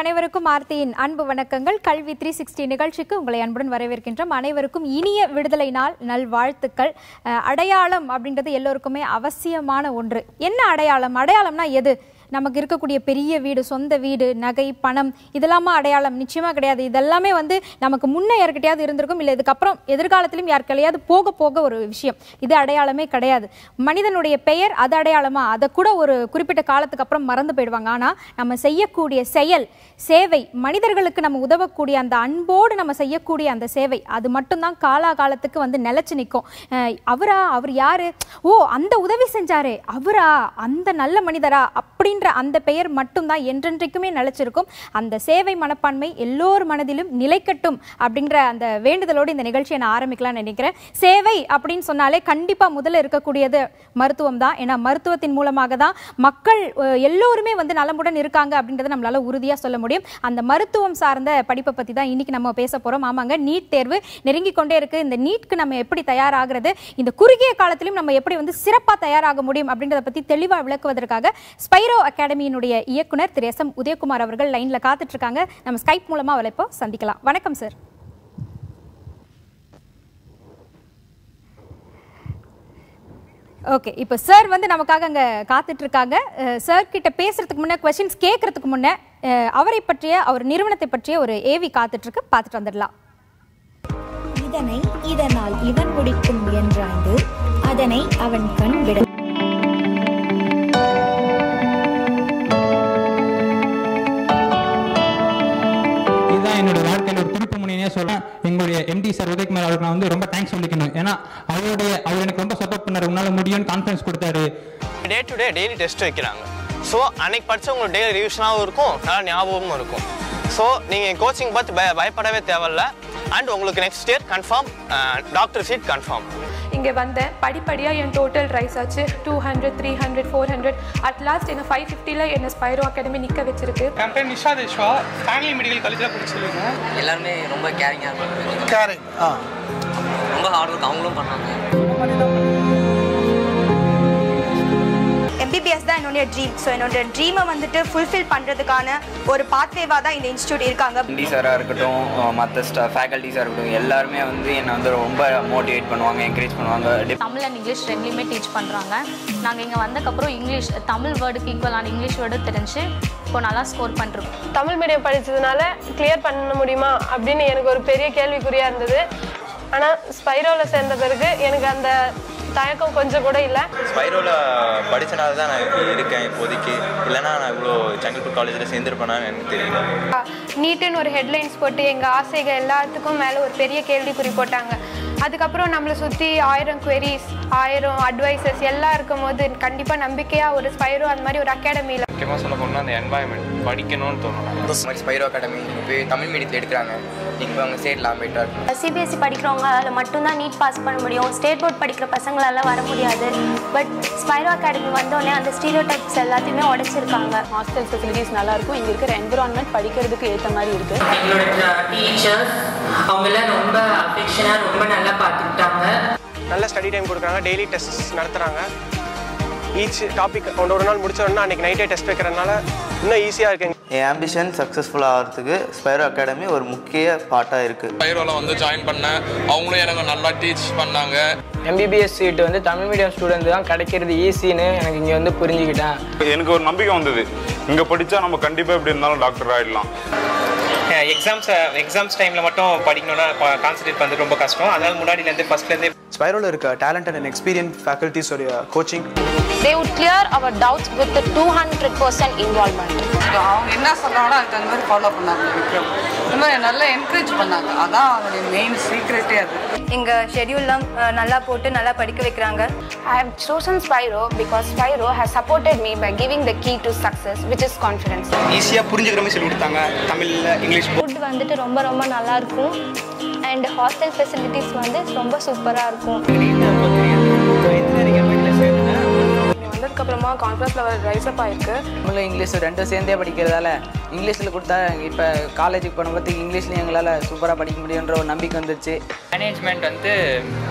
அனைவருக்கும் ஆர்த்தியின் அன்பு வணக்கங்கள். கல்வி 360 நிகழ்ச்சிக்கு உங்களை அன்புடன் வரவேற்கின்றோம். அனைவருக்கும் இனிய விடுதலை நாள் நல்வாழ்த்துக்கள். அடையாளம் அப்படிங்கிறது எல்லோருக்குமே அவசியமான ஒன்று. என்ன அடையாளம்? அடையாளம்னா எது? நமக்கு இருக்கக்கூடிய பெரிய வீடு, சொந்த வீடு, நகை, பணம், இதெல்லாமா அடையாளம்? நிச்சயமாக கிடையாது. இதெல்லாமே வந்து நமக்கு முன்னே யாருக்கிட்டையாவது இருந்திருக்கும், இல்லை இதுக்கப்புறம் எதிர்காலத்திலும் யாருக்கையாவது போக போக ஒரு விஷயம். இது அடையாளமே கிடையாது. மனிதனுடைய பெயர் அது அடையாளமா? அதை கூட ஒரு குறிப்பிட்ட காலத்துக்கு அப்புறம் மறந்து போயிடுவாங்க. ஆனால் நம்ம செய்யக்கூடிய செயல், சேவை, மனிதர்களுக்கு நம்ம உதவக்கூடிய அந்த அன்போடு நம்ம செய்யக்கூடிய அந்த சேவை, அது மட்டும்தான் காலாகாலத்துக்கு வந்து நிலைச்சு நிற்கும். அவரா, அவர் யாரு, ஓ அந்த உதவி செஞ்சாரு, அவரா அந்த நல்ல மனிதரா அப்படின்னு அந்த பெயர் மட்டும்தான் என்றென்றைக்குமே நிலைச்சிருக்கும். அந்த சேவை மனப்பான்மை எல்லோர் மனதிலும் நிலைக்கட்டும் அப்படிங்கிற அந்த வேண்டுதலோடு இந்த நிகழ்ச்சியை நான் ஆரம்பிக்கலாம்னு நினைக்கிறேன். சேவை அப்படின்னு சொன்னாலே கண்டிப்பாக முதல்ல இருக்கக்கூடியது மருத்துவம் தான். ஏன்னா மருத்துவத்தின் மூலமாக தான் மக்கள் எல்லோருமே வந்து நலமுடன் இருக்காங்க அப்படின்றத நம்மளால உறுதியாக சொல்ல முடியும். அந்த மருத்துவம் சார்ந்த படிப்பை பற்றி தான் இன்னைக்கு நம்ம பேச போகிறோம். ஆமாங்க, நீட் தேர்வு நெருங்கி கொண்டே இருக்கு. இந்த நீட்க்கு நம்ம எப்படி தயாராகிறது, இந்த குறுகிய காலத்திலும் நம்ம எப்படி வந்து சிறப்பாக தயாராக முடியும் அப்படின்றத பற்றி தெளிவாக விளக்குவதற்காக ஸ்பைரோ அகாடமியினுடைய இயக்குனர் திரு ரசம் உதயகுமார் அவர்கள் லைன்ல காத்துட்டு இருக்காங்க. நம்ம ஸ்கைப் மூலமா அவளை இப்போ சந்திக்கலாம். வணக்கம் சார். ஓகே, இப்போ சார் வந்து நமக்காக அங்கே காத்துட்டு இருக்காங்க. சார் கிட்ட பேசுறதுக்கு முன்னே, கொஸ்டின்ஸ் கேட்கறதுக்கு முன்னே அவரை பற்றிய, அவர் நிறுவனத்தை பற்றிய ஒரு ஏவி காத்துட்டு இருக்கு, பார்த்துட்டு வந்துடலாம். இதனை இதனால் இவன் முடிக்கும் என்றாண்டு அதனை அவன் கண் விட. என்னோட வாழ்க்கையில் ஒரு திருப்பு முனையே சொல்றேன். எங்களுடைய எம்டி சார் உதயகுமார் அவருக்கு நான் வந்து ரொம்ப தேங்க்ஸ் சொல்லிக்கணும். ஏன்னா அவர் எனக்கு ரொம்ப சப்போர்ட் பண்ணாரு. உன்னால முடியும்னு கான்ஃபிடன்ஸ் கொடுத்தாரு. Day to day daily test வைக்கிறாங்க. ஸோ அன்னைக்கு படிச்சு உங்களுக்கு டெய்லி ரிவிஷனாகவும் இருக்கும், நல்லா ஞாபகமும் இருக்கும். ஸோ நீங்கள் கோச்சிங் பார்த்து பயப்படவே தேவையில்ல. அண்ட் உங்களுக்கு next year confirm doctor seat confirm. இங்கே வந்தேன், படிப்படியாக என் டோட்டல் ரைஸ் ஆச்சு. 200, 300, 400 அட்லாஸ்ட் என்னை 550ல் என்னை ஸ்பைரோ அகாடமி நிற்க வச்சிருக்கு. என் பேர் நிஷா தேஷ்வா, ஃபேமிலி மெடிக்கல் காலேஜில் படிச்சிருக்கேன். எல்லாருமே ரொம்ப கேரிங்காக இருப்பாங்க. கேரிங் ரொம்ப ஹார்ட் ஒர்க் அவங்களும் பண்ணாங்க. எம்பிபிஎஸ் தான் என்னோட ட்ரீம். ஸோ என்னோட ட்ரீமை வந்துட்டு ஃபுல்ஃபில் பண்ணுறதுக்கான ஒரு பாத்வேவாக தான் இந்த இன்ஸ்டியூட் இருக்காங்க. எம்டி சாராக இருக்கட்டும், மற்ற ஃபேக்கல்ட்டிஸாக இருக்கட்டும், எல்லாருமே வந்து என்னை வந்து ரொம்ப மோட்டிவேட் பண்ணுவாங்க, என்கரேஜ் பண்ணுவாங்க. தமிழ் அண்ட் இங்கிலீஷ் ரெண்டுலேயுமே டீச் பண்ணுறாங்க. நாங்கள் இங்கே வந்தக்கப்புறம் இங்கிலீஷ், தமிழ் வேர்டுக்கு ஈக்குவலான இங்கிலீஷ் வேர்டு தெரிஞ்சு இப்போ நல்லா ஸ்கோர் பண்ணுறோம். தமிழ் மீடியம் படித்ததுனால கிளியர் பண்ண முடியுமா அப்படின்னு எனக்கு ஒரு பெரிய கேள்விக்குறியாக இருந்தது. ஆனால் ஸ்பைரோவில் சேர்ந்த பிறகு எனக்கு அந்த தயக்கம் கொஞ்சம் கூட இல்லை. ஸ்பைரோவில் படித்தனால தான் நான் இருக்கேன் இப்போதைக்கு. இல்லைனா நான் இவ்வளோ செங்கல்பட்டு காலேஜில் சேர்ந்துருப்பேனான்னு எனக்கு தெரியல. நீட்டுன்னு ஒரு ஹெட்லைன்ஸ் போட்டு எங்கள் ஆசைகள் எல்லாத்துக்கும் மேலே ஒரு பெரிய கேள்விக்குறி போட்டாங்க. அதுக்கப்புறம் நம்மளை சுற்றி 1000 குவெரிஸ், 1000 அட்வைசஸ் எல்லாம் இருக்கும் போது கண்டிப்பாக நம்பிக்கையாக ஒரு ஸ்பைரோ அந்த மாதிரி ஒரு அகாடமியில் முக்கியமாக சொல்ல போனால் அந்த என்வாயன்மெண்ட் படிக்கணும்னு தோணும். ஸ்பைரோ அகாடமி இப்போ தமிழ் மீடியத்தில் எடுக்கிறாங்க. இப்போ அவங்க ஸ்டேட்லாம் போயிட்டா இருக்கும். சிபிஎஸ்சி படிக்கிறவங்க அதில் மட்டும்தான் நீட் பாஸ் பண்ண முடியும். ஸ்டேட் போர்ட் படிக்கிற பசங்களால் வர முடியாது. பட் ஸ்பைரோ அகாடமி வந்தோடனே அந்த ஸ்டீரியோ டைப்ஸ் எல்லாத்தையுமே உடைச்சிருக்காங்க. ஹாஸ்டல் ஃபெசிலிட்டிஸ் நல்லாயிருக்கும். இங்கே இருக்கிற என்விரான்மெண்ட் படிக்கிறதுக்கு ஏற்ற மாதிரி இருக்குது. எங்களோட டீச்சர்ஸ் அவங்களாம் ரொம்ப அஃபெக்ஷனாக ரொம்ப நல்லா பார்த்துக்கிட்டாங்க. நல்ல ஸ்டடி டைம் கொடுக்குறாங்க. டெய்லி டெஸ்ட் நடத்துகிறாங்க. ஈச் டாபிக் ஒரு நாள் முடிச்சோன்னா அன்றைக்கி நைட்டே டெஸ்ட் வைக்கிறதுனால இன்னும் ஈஸியாக இருக்குங்க. என் ஆம்பிஷன் சக்ஸஸ்ஃபுல்லாக ஆகிறதுக்கு ஸ்பைரோ அகாடமி ஒரு முக்கிய பாட்டாக இருக்குது. ஸ்பைரோவில் வந்து ஜாயின் பண்ணேன். அவங்களும் எனக்கு நல்லா டீச் பண்ணாங்க. எம்பிபிஎஸ் சீட்டு வந்து தமிழ் மீடியம் ஸ்டூடெண்ட் தான் கிடைக்கிறது ஈஸின்னு எனக்கு இங்கே வந்து புரிஞ்சுக்கிட்டேன். எனக்கு ஒரு நம்பிக்கை வந்தது, இங்கே படித்தா நம்ம கண்டிப்பாக எப்படி இருந்தாலும் டாக்டர் ஆகிடலாம். எக்ஸாம்ஸ் டைமில் மட்டும் படிக்கணும்னா கான்சன்ட்ரேட் பண்ணுறது ரொம்ப கஷ்டம். அதனால முன்னாடியிலேருந்து ஃபர்ஸ்ட்லேருந்து ஸ்பைரோவில் இருக்க டேலண்டட் அண்ட் எக்ஸ்பீரியன்ஸ் ஃபேக்கல்ட்டிஸ் உடைய coaching they would clear our doubts with the 200% involvement. அவங்க என்ன சொல்றாங்களோ அது வந்து ஃபாலோ பண்ணாங்க. விக்ரம் ரொம்ப நல்லா என்கரேஜ் பண்ணாங்க. அதான் அவருடைய மெயின் சீக்ரெட்டே அது. இங்க ஷெட்யூல்லாம் நல்லா போட்டு நல்லா படிக்க வைக்கறாங்க. I have chosen Spiro because Spiro has supported me by giving the key to success which is confidence. ஈஸியா புரிஞ்சுக்கிற மாதிரி சொல்லி கொடுத்தாங்க. தமிழ்ல இங்கிலீஷ் ஃபுட் வந்துட்டு ரொம்ப ரொம்ப நல்லா இருக்கும். அண்ட் ஹாஸ்டல் ஃபெசிலிட்டிஸ் வந்து ரொம்ப சூப்பரா இருக்கும். அதுக்கப்புறமா கான்ஃபரன்ஸ் லெவல் ரைஸ் அப் ஆயிருக்கு. தமிழ் இங்கிலீஷ் ரெண்டும் சேர்ந்தே படிக்கிறதால இங்கிலீஷில் கொடுத்தா இப்போ காலேஜுக்கு போனபோது இங்கிலீஷ்லேயும் எங்களால் சூப்பராக படிக்க முடியுன்ற ஒரு நம்பிக்கை வந்துருச்சு. மேனேஜ்மெண்ட் வந்து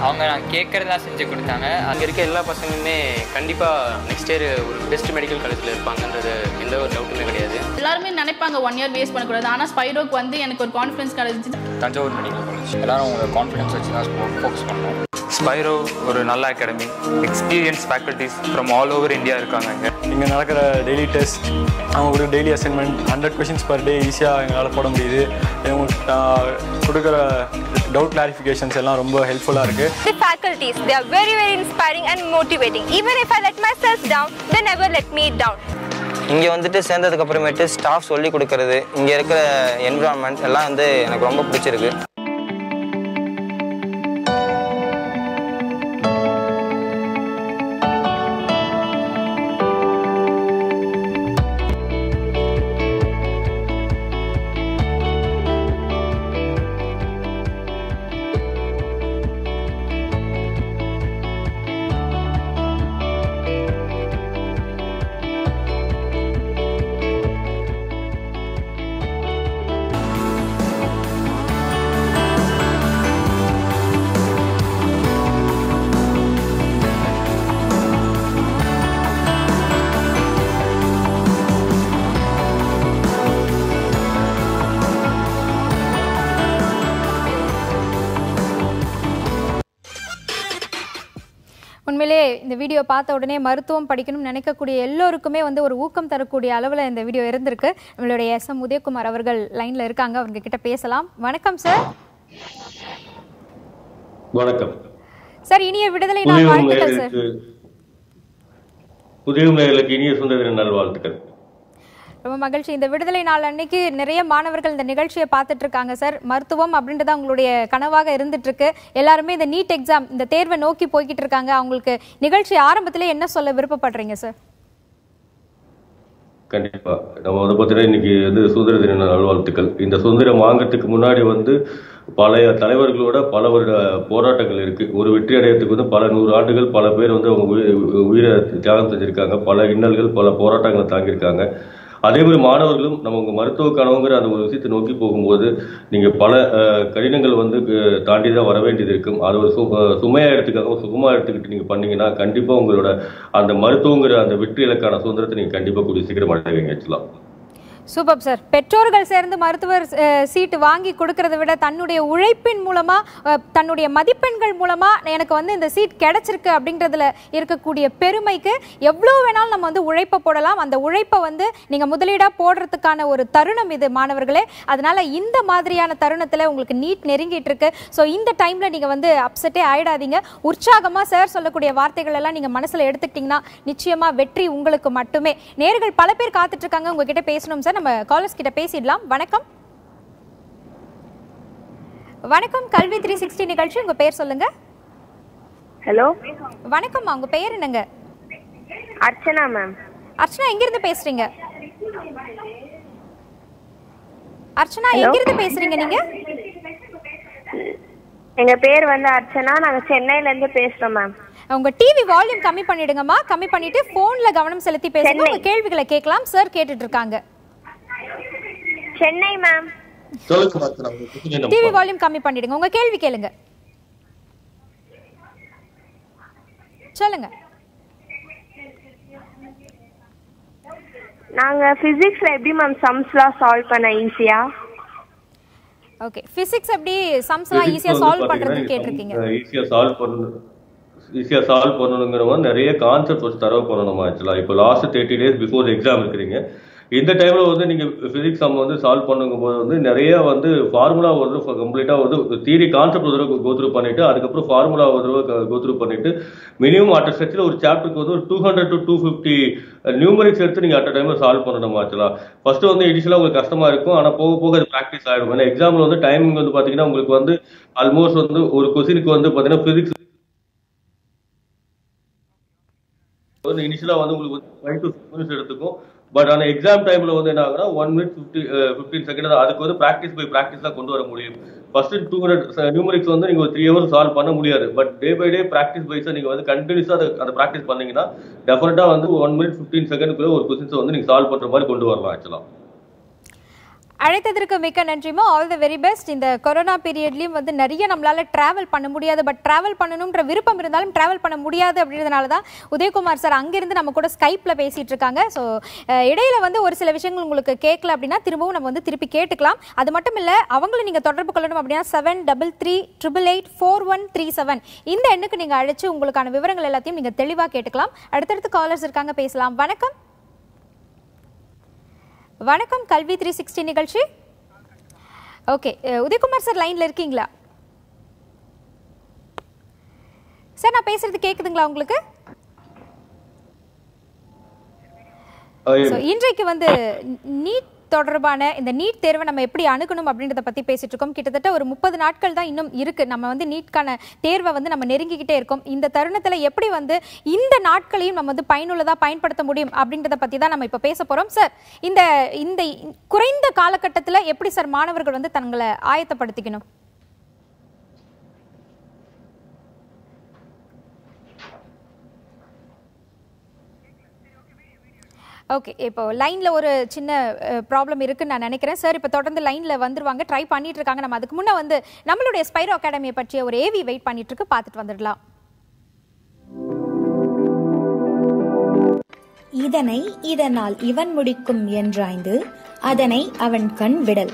அவங்க நான் கேட்குறதெல்லாம் செஞ்சு கொடுத்தாங்க. அங்கே இருக்க எல்லா பசங்களுமே கண்டிப்பாக நெக்ஸ்ட் இயர் ஒரு பெஸ்ட் மெடிக்கல் காலேஜில் இருப்பாங்கன்றது எந்த ஒரு டவுட்டுமே கிடையாது. எல்லாருமே நினைப்பாங்க 1 இயர் வேஸ்ட் பண்ணக்கூடாது, ஆனால் ஸ்பைரோக்கு வந்து எனக்கு ஒரு கான்ஃபிடன்ஸ் கிடைச்சி. தஞ்சாவூர் மெடிக்கல் காலேஜ் எல்லாரும் உங்களோட கான்ஃபிடன்ஸ் வச்சு தான் ஃபோக்கஸ் பண்ணுவோம். ஸ்பைரோ ஒரு நல்ல academy, experience faculties from all over India இருக்காங்க. இங்கே இங்கே நடக்கிற டெய்லி டெஸ்ட், அவங்களுக்கு daily assignment 100 questions per day ஈஸியாக எங்களால் போட முடியுது. கொடுக்குற டவுட் கிளாரிஃபிகேஷன்ஸ் எல்லாம் ரொம்ப ஹெல்ப்ஃபுல்லாக இருக்குது. The faculties, they are very very inspiring and motivating. Even if I let myself down, they never let me down. இங்கே வந்துட்டு சேர்ந்ததுக்கு அப்புறமேட்டு ஸ்டாஃப் சொல்லி கொடுக்கறது, இங்கே இருக்கிற என்விரான்மெண்ட் எல்லாம் வந்து எனக்கு ரொம்ப பிடிச்சிருக்கு. உண்மையிலே இந்த வீடியோ பார்த்த உடனே மருத்துவம் படிக்கணும்னு நினைக்கக்கூடிய எல்லோருக்குமே வந்து ஒரு ஊக்கம் தரக்கூடிய அளவில் இந்த வீடியோ இருந்திருக்கு. நம்மளுடைய எஸ் எம் உதயகுமார் அவர்கள் லைனில் இருக்காங்க, அவங்க கிட்ட பேசலாம். வணக்கம் சார். வணக்கம் சார், இனிய விடுதலை நாள் வாழ்த்துக்கள் சார். புதியவங்களுக்கு இனிய சுதந்திர நாள் வாழ்த்துக்கள். ரொம்ப மகிழ்ச்சி. இந்த விடுதலை நாள் அன்னைக்கு நிறைய மாணவர்கள் இந்த நிகழ்ச்சியை பார்த்துட்டு இருக்காங்க சார். மருத்துவம் அப்படின்றது அவங்களுடைய கனவாக இருந்துட்டு இருக்கு. எல்லாருமே இந்த நீட் எக்ஸாம் இந்த தேர்வை நோக்கி போய்கிட்டு இருக்காங்க. அவங்களுக்கு நிகழ்ச்சி ஆரம்பத்திலே என்ன சொல்ல விருப்பப்படுறீங்க சார்? கண்டிப்பா நம்ம வந்து பார்த்தீங்கன்னா இன்னைக்கு வந்து சுதந்திர தின நல்வாழ்த்துக்கள். இந்த சுதந்திரம் வாங்கறதுக்கு முன்னாடி வந்து பழைய தலைவர்களோட பல போராட்டங்கள் இருக்கு. ஒரு வெற்றி அடையத்துக்கு வந்து பல 100 ஆண்டுகள் பல பேர் வந்து அவங்க உயிரை தியாகம் செஞ்சிருக்காங்க. பல இன்னல்கள் பல போராட்டங்களை தாங்கியிருக்காங்க. அதே மாதிரி மாணவர்களும் நம்ம உங்கள் மருத்துவ கனவுங்கிற அந்த ஒரு விஷயத்தை நோக்கி போகும்போது நீங்கள் பல கடினங்கள் வந்து தாண்டி தான் வர வேண்டியது இருக்கும். அது ஒரு சுமையாக எடுத்துக்காக சுகமாக எடுத்துக்கிட்டு நீங்கள் பண்ணிங்கன்னா கண்டிப்பாக உங்களோட அந்த மருத்துவங்கிற அந்த வெற்றி இலக்கான சுதந்திரத்தை நீங்கள் கண்டிப்பாக கூடிய சீக்கிரம் அடைவீங்க. ஆக்சுவலாக சூப்பர் சார். பெற்றோர்கள் சேர்ந்து மருத்துவர் சீட்டு வாங்கி கொடுக்கறத விட தன்னுடைய உழைப்பின் மூலமா தன்னுடைய மதிப்பெண்கள் மூலமா எனக்கு வந்து இந்த சீட் கிடைச்சிருக்கு அப்படிங்கிறதுல இருக்கக்கூடிய பெருமைக்கு எவ்வளவு வேணாலும் நம்ம வந்து உழைப்ப போடலாம். அந்த உழைப்பை வந்து நீங்க முதலீடா போடுறதுக்கான ஒரு தருணம் இது மாணவர்களே. அதனால இந்த மாதிரியான தருணத்துல உங்களுக்கு நீட் நெருங்கிட்டு இருக்கு. ஸோ இந்த டைம்ல நீங்க வந்து அப்செட்டே ஆயிடாதீங்க. உற்சாகமா சார் சொல்லக்கூடிய வார்த்தைகள் எல்லாம் நீங்க மனசுல எடுத்துக்கிட்டீங்கன்னா நிச்சயமா வெற்றி உங்களுக்கு மட்டுமே. நேயர்கள் பல பேர் காத்துட்டு இருக்காங்க உங்ககிட்ட பேசணும் சார். நம்ம காலர்ஸ் கிட்ட பேசிடலாம். வணக்கம். வணக்கம், கல்வி 360 நிகழ்ச்சி, உங்க பேர் சொல்லுங்க. ஹலோ வணக்கம், உங்க பேர் என்னங்க? அர்ச்சனா மேம். அர்ச்சனா எங்க இருந்து பேசுறீங்க? அர்ச்சனா எங்க இருந்து பேசுறீங்க நீங்க? எங்க பேர் வந்து அர்ச்சனா, நாங்க சென்னையில இருந்து பேசுறோம் மேம். உங்க டிவி வால்யூம் கம்மி பண்ணிடுங்கம்மா. கம்மி பண்ணிட்டு போன்ல கவனம் செலுத்தி பேசுங்க. உங்க கேள்விகளை கேட்கலாம் சார், கேட்டுட்டு இருக்காங்க. சென்னை மேம். டிவி வால்யூம் கம்மி பண்ணிடுங்க, உங்க கேள்வி கேளுங்க, சொல்லுங்க. நாங்க பிசிக்ஸ்ல எப்படி மேம் சம்ஸ்லாம் சால்வ் பண்ண ஈஸியா? ஓகே, பிசிக்ஸ் எப்படி சம்ஸ்லாம் ஈஸியா சால்வ் பண்றதுன்னு கேட்டிருக்கீங்க. ஈஸியா சால்வ் பண்ணணும்ங்கறவங்க நிறைய கான்செப்ட் வச்சு தரவு பண்ணணும். ஆக்சுவலா இப்போ லாஸ்ட் 30 டேஸ் பிஃபோர் எக்ஸாம் இருக்குறீங்க. இந்த டைம்ல வந்து நீங்க பிசிக்ஸ் சம் வந்து சால்வ் பண்ணும்போது வந்து நிறைய வந்து ஃபார்முலா ஒரு கம்ப்ளீட்டா வந்து தியரி கான்செப்ட் ஒரு தடவை கோத்ரூ பண்ணிட்டு அதுக்கப்புறம் ஃபார்முலா ஒரு தடவை கோத்ரூ பண்ணிட்டு மினிமம் அட்ட ஸ்டெச்சில் ஒரு சாப்டருக்கு வந்து ஒரு 200 to 250 நியூமரிக்ஸ் எடுத்து நீங்கள் அட் டைமில் சால்வ் பண்ணணும். ஆக்சுவலாக ஃபர்ஸ்ட்டு வந்து இனிஷியலாக உங்களுக்கு கஷ்டமாக இருக்கும், ஆனால் போக போக அது ப்ராக்டிஸ் ஆகிடும். ஏன்னா எக்ஸாமில் வந்து டைமிங் வந்து பார்த்தீங்கன்னா உங்களுக்கு வந்து ஆல்மோஸ்ட் வந்து ஒரு கொஸ்டினுக்கு வந்து பார்த்தீங்கன்னா பிசிக்ஸ் இனிஷியலாக வந்து உங்களுக்கு 5 to 6 minutes எடுத்துக்கும். பட் ஆனால் எக்ஸாம் டைமில் வந்து என்ன ஆகுனா 1 minute 15 seconds அதுக்கு வந்து ப்ராக்டிஸ் பை ப்ராக்டிஸ் தான் கொண்டு வர முடியும். ஃபர்ஸ்ட் 200 நியூமரிக்ஸ் வந்து நீங்கள் ஒரு 3 hours சால்வ் பண்ண முடியாது. But day by day practice வைஸாக நீங்கள் வந்து கண்டினியூஸாக அதை ப்ராக்டிஸ் பண்ணீங்கன்னா டெஃபினட்டாக வந்து 1 minute 15 seconds ஒரு கொஸ்டின்ஸை வந்து நீங்கள் சால்வ் பண்ணுற மாதிரி கொண்டு வரலாம். ஆக்சுவலாக அழைத்ததற்கு மிக்க நன்றிமா, ஆல் தி வெரி பெஸ்ட். இந்த கொரோனா பீரியட்லயும் வந்து நிறைய நம்மளால டிராவல் பண்ண முடியாது, பட் டிராவல் பண்ணணும்ன்ற விருப்பம் இருந்தாலும் டிராவல் பண்ண முடியாது அப்படின்றதுனால தான் உதயகுமார் சார் அங்கிருந்து நம்ம கூட ஸ்கைப்பில் பேசிட்டு இருக்காங்க. ஸோ இடையில வந்து ஒரு சில விஷயங்கள் உங்களுக்கு கேட்கல அப்படின்னா திரும்பவும் நம்ம வந்து திருப்பி கேட்டுக்கலாம். அது மட்டும் இல்லை, அவங்களும் நீங்கள் தொடர்பு கொள்ளணும் அப்படின்னா 7333884137 இந்த எண்ணுக்கு நீங்கள் அழைச்சி உங்களுக்கான விவரங்கள் எல்லாத்தையும் நீங்கள் தெளிவாக கேட்டுக்கலாம். அடுத்தடுத்து காலர்ஸ் இருக்காங்க, பேசலாம். வணக்கம் வணக்கம், கல்வி 360 நிகழ்ச்சி. ஓகே, உதயகுமார் சார் லைன்ல இருக்கீங்களா சார்? நான் பேசுறது கேக்குதுங்களா உங்களுக்கு? இன்றைக்கு வந்து நீட் தொடர்பான இந்த நீட் தேர்வை நம்ம எப்படி அணுகணும் அப்படின்றத பற்றி பேசிட்டு இருக்கோம். கிட்டத்தட்ட ஒரு 30 நாட்கள் தான் இன்னும் இருக்கு. நம்ம வந்து நீட்கான தேர்வை வந்து நம்ம நெருங்கிக்கிட்டே இருக்கோம். இந்த தருணத்தில் எப்படி வந்து இந்த நாட்களையும் நம்ம வந்து பயனுள்ளதாக பயன்படுத்த முடியும் அப்படின்றத பற்றி தான் நம்ம இப்போ பேச போகிறோம். சார், இந்த குறைந்த காலகட்டத்தில் எப்படி சார் மாணவர்கள் வந்து தங்களை ஆயத்தப்படுத்திக்கணும்? ஓகே, இப்போ லைனில் ஒரு சின்ன ப்ராப்ளம் இருக்குன்னு நான் நினைக்கிறேன். சார் இப்போ தொடர்ந்து லைனில் வந்துருவாங்க, ட்ரை பண்ணிட்டு இருக்காங்க. நம்ம அதுக்கு முன்னே வந்து நம்மளுடைய ஸ்பைரோ அகாடமியை பற்றிய ஒரு ஏவி வெயிட் பண்ணிட்டு இருக்கு, பார்த்துட்டு வந்துடலாம். இதனை இதனால் இவன் முடிக்கும் என்றாய்ந்து அதனை அவன் கண் விடல்.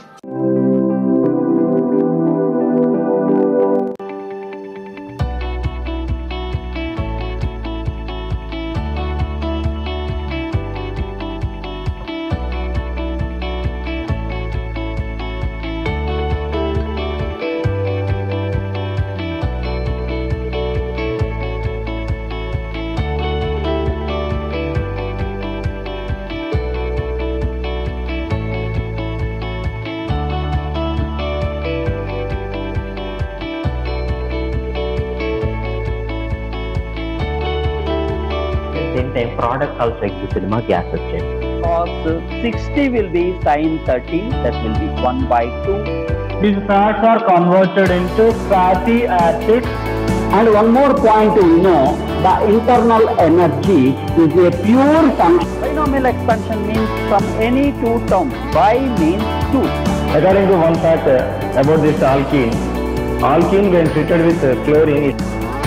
Product also exists in a gas system. Cos 60 will be sin 30, that will be 1/2. These fats are converted into fatty acids. And one more point to know, the internal energy is a pure function. Binomial expansion means from any two terms, by means two. According to one fact about this alkene when treated with chlorine,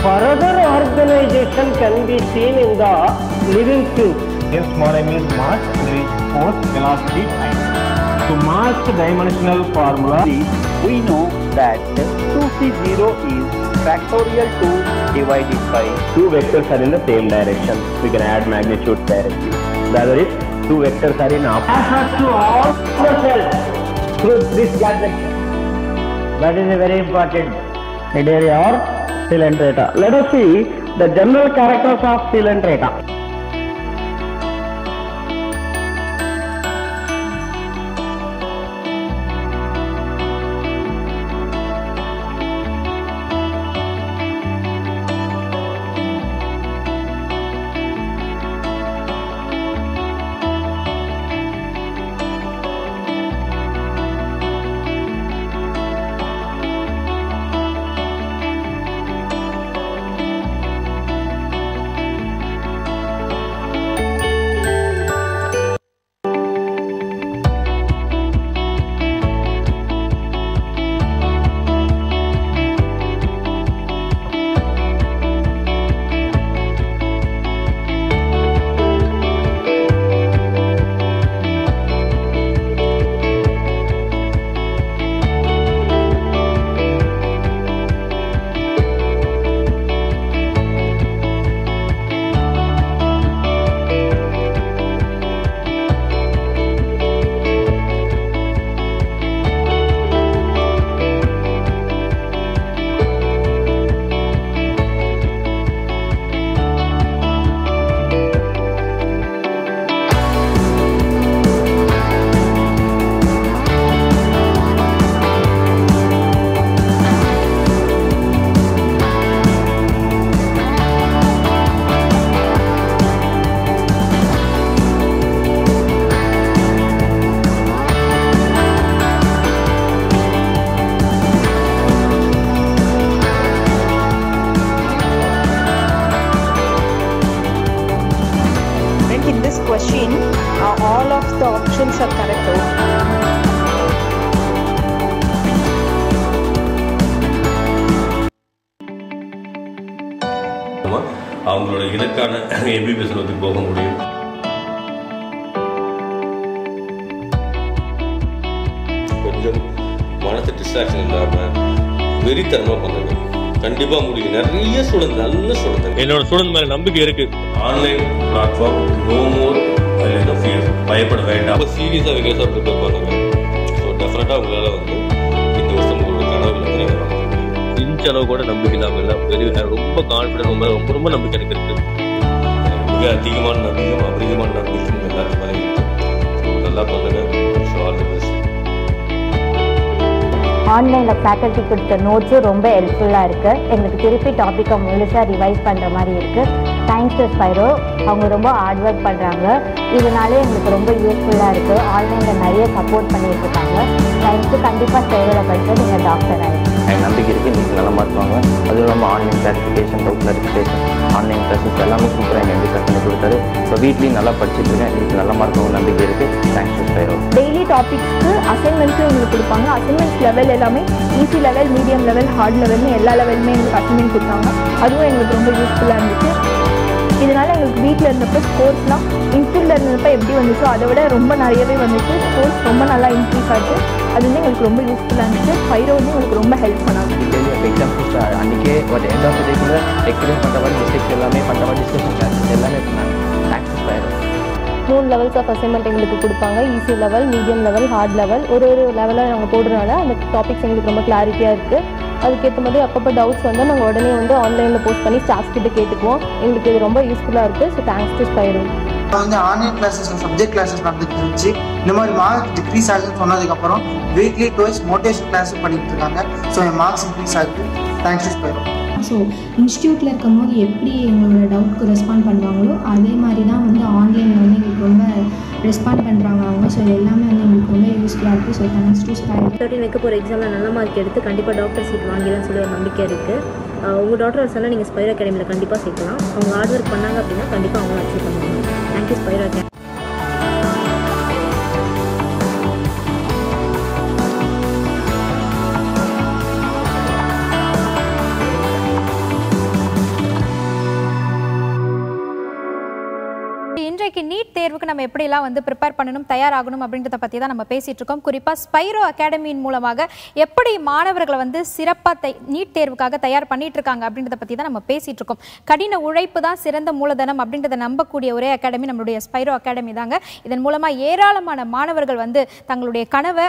further organization can be seen in the living tube. Yes, small m is mass, reach, force, velocity, time. So mass dimensional formula. We know that 2C0 is factorial 2 divided by. Two vectors are in the same direction. We can add magnitude directly. Rather is two vectors are in opposite. As to all the cells through this gas vector. That is a very important criteria or cylindrata. Let us see the general characters of cylindrata. இலக்கான MBBS நோக்கி போக முடியும். கொஞ்சம் மனசு distraction இல்லாமல் வெறித்தனமாக பண்ணுங்க, கண்டிப்பா முடியும். நிறைய ஸ்டூடெண்ட் நல்ல ஸ்டூடெண்ட், என்னோட ஸ்டூடெண்ட் மேல நம்பிக்கை இருக்கு. ஆன்லைன் பிளாட்ஃபார்ம் நோ மோர் பயப்பட வேண்டாம், சீரியஸாக விகேஸாக ப்ரிப்பேர் பண்ணுங்க. ஸோ டெஃபினட்டாக உங்களால் வந்து இந்த வருஷம் உங்களோட கனவுகளை இன்ச் அளவு கூட நம்பிக்கை இல்லாமல் இல்லை, பெரிய ரொம்ப கான்ஃபிடன்ட், ரொம்ப ரொம்ப ரொம்ப நம்பிக்கை எனக்கு இருக்குது. மிக அதிகமான நம்பிக்கை, அதிகமான நம்பிக்கை எல்லாத்தையும் பழகிட்டு நல்லா பண்ணுங்கள். ஆன்லைனில் ஃபேக்கல்ட்டி கொடுத்த நோட்ஸும் ரொம்ப ஹெல்ப்ஃபுல்லாக இருக்குது. எங்களுக்கு திருப்பி டாப்பிக்கை முழுசாக ரிவைஸ் பண்ணுற மாதிரி இருக்குது. தேங்க்ஸ் டு ஸ்பைரோ, அவங்க ரொம்ப ஹார்ட் ஒர்க் பண்ணுறாங்க, இதனாலே எங்களுக்கு ரொம்ப யூஸ்ஃபுல்லாக இருக்குது. ஆன்லைனில் நிறைய சப்போர்ட் பண்ணிட்டு இருக்காங்க. தேங்க்ஸு, கண்டிப்பாக சேவையில் படித்து நீங்கள் டாக்டர் ஆகிடும் எனக்கு நம்பிக்கை இருக்குது. நீங்கள் நல்லா மாற்றுவாங்க. அதுவும் நம்ம online clarification, doubt clarification, online classes எல்லாமே சூப்பராக எங்கள் கிளாஸ் பண்ணி கொடுத்தாரு. ஸோ வீட்லேயும் நல்லா படிச்சுட்டு இருக்கேன், எங்களுக்கு நல்லா மாற்றவங்க நம்பிக்கை இருக்குது. Thanks to Spiro. டெய்லி டாபிக்ஸ்க்கு அசைன்மெண்ட்ஸும் எங்களுக்கு கொடுப்பாங்க. அசைன்மெண்ட்ஸ் லெவல் எல்லாமே easy level, medium level, hard லெவல்னு எல்லா லெவலுமே எங்களுக்கு அசைன்மெண்ட் கொடுத்தாங்க. அதுவும் எங்களுக்கு ரொம்ப யூஸ்ஃபுல்லாக இருந்துச்சு. இதனால் எங்களுக்கு வீட்டில் இருந்தப்போ ஸ்போர்ட்ஸ்லாம் இன்ஸ்டியூட்டில் இருந்தப்போ எப்படி வந்துச்சோ அதை விட ரொம்ப நிறையவே வந்துச்சு. ஸ்போர்ட்ஸ் ரொம்ப நல்லா இன்க்ரீஸ் ஆகிட்டு அது வந்து எங்களுக்கு ரொம்ப யூஸ்ஃபுல்லாக இருந்துச்சு. ஸ்பைரோ வந்து எங்களுக்கு ரொம்ப ஹெல்ப் பண்ணாங்க. எக்ஸாம் அன்றைக்கே ஒரு எண்ட் ஆஃப் டே கூட எக்ஸ்பீரியன்ஸ் பண்ணுற மாதிரி மிஸ்டேக்ஸ் எல்லாமே பண்ணுற மாதிரி டிஸ்கஷன் கிளாஸஸ் எல்லாமே பண்ணாங்க. Thanks Spiro. 3 levels of assignment எங்களுக்கு கொடுப்பாங்க. Easy level, medium level, hard level. ஒரு ஒரு லெவலாக நாங்கள் போடுறதுனால அந்த டாபிக்ஸ் எங்களுக்கு ரொம்ப கிளாரிட்டியாக இருக்குது. அதுக்கேற்ற மாதிரி அப்பப்போ டவுட்ஸ் வந்து நாங்கள் உடனே வந்து ஆன்லைனில் போஸ்ட் பண்ணி ஸ்டாஃப் கிட்ட கேட்டுக்குவோம். எங்களுக்கு இது ரொம்ப யூஸ்ஃபுல்லாக இருக்குது. So thanks to Spiro. இப்போ வந்து ஆன்லைன் கிளாஸஸ், சப்ஜெக்ட் கிளாஸஸ் நடந்துட்டு இருந்துச்சு. இந்த மாதிரி மார்க்ஸ் டிக்ரீஸ் ஆகுதுன்னு சொன்னதுக்கப்புறம் வீக்லி டுவைஸ் மோட்டிவேஷன் கிளாஸும் பண்ணிட்டு இருக்காங்க. ஸோ என் மார்க்ஸ் இன்க்ரீஸ் ஆகுது. Thanks to Spiro. ஸோ இன்ஸ்டியூட்டில் இருக்கும் போது எப்படி எங்களோட டவுட்க்கு ரெஸ்பாண்ட் பண்ணுவாங்களோ அதே மாதிரி தான் வந்து ஆன்லைனில் வந்து எங்களுக்கு ரொம்ப ரெஸ்பாண்ட் பண்ணுறாங்க அவங்க. ஸோ எல்லாமே வந்து எங்களுக்கு ரொம்ப யூஸ்ஃபுல்லாக இருக்குது. So thanks to Spiro. 13 வைக்க போகிற எக்ஸாமில் நல்ல மார்க் எடுத்து கண்டிப்பாக டாக்டர் சீட் வாங்கிடலாம்னு சொல்லி ஒரு நம்பிக்கை இருக்குது. உங்கள் டாக்டர் சொன்னால் நீங்கள் ஸ்பைரோ அகாடமியில் கண்டிப்பாக சேர்க்கலாம். அவங்க ஹார்ட் ஒர்க் பண்ணாங்க அப்படின்னா கண்டிப்பாக அவங்களும் அச்சீவ் பண்ணுவாங்க. Thank you Spiro academy. நீட் தேர்வுக்கு நம்ம எப்படி எல்லாம் வந்து ப்ரிப்பேர் பண்ணணும், தயாராகணும் அப்படின்றத பற்றி தான் நம்ம பேசிட்டு இருக்கோம். குறிப்பாக ஸ்பைரோ அகாடமியின் மூலமாக எப்படி மாணவர்களை வந்து சிறப்பாக நீட் தேர்வுக்காக தயார் பண்ணிட்டு இருக்காங்க அப்படின்றத பற்றி தான் நம்ம பேசிட்டு இருக்கோம். கடின உழைப்பு தான் சிறந்த மூலதனம் அப்படின்றத நம்பக்கூடிய ஒரே அகாடமி நம்மளுடைய ஸ்பைரோ அகாடமி தாங்க. இதன் மூலமாக ஏராளமான மாணவர்கள் வந்து தங்களுடைய கனவை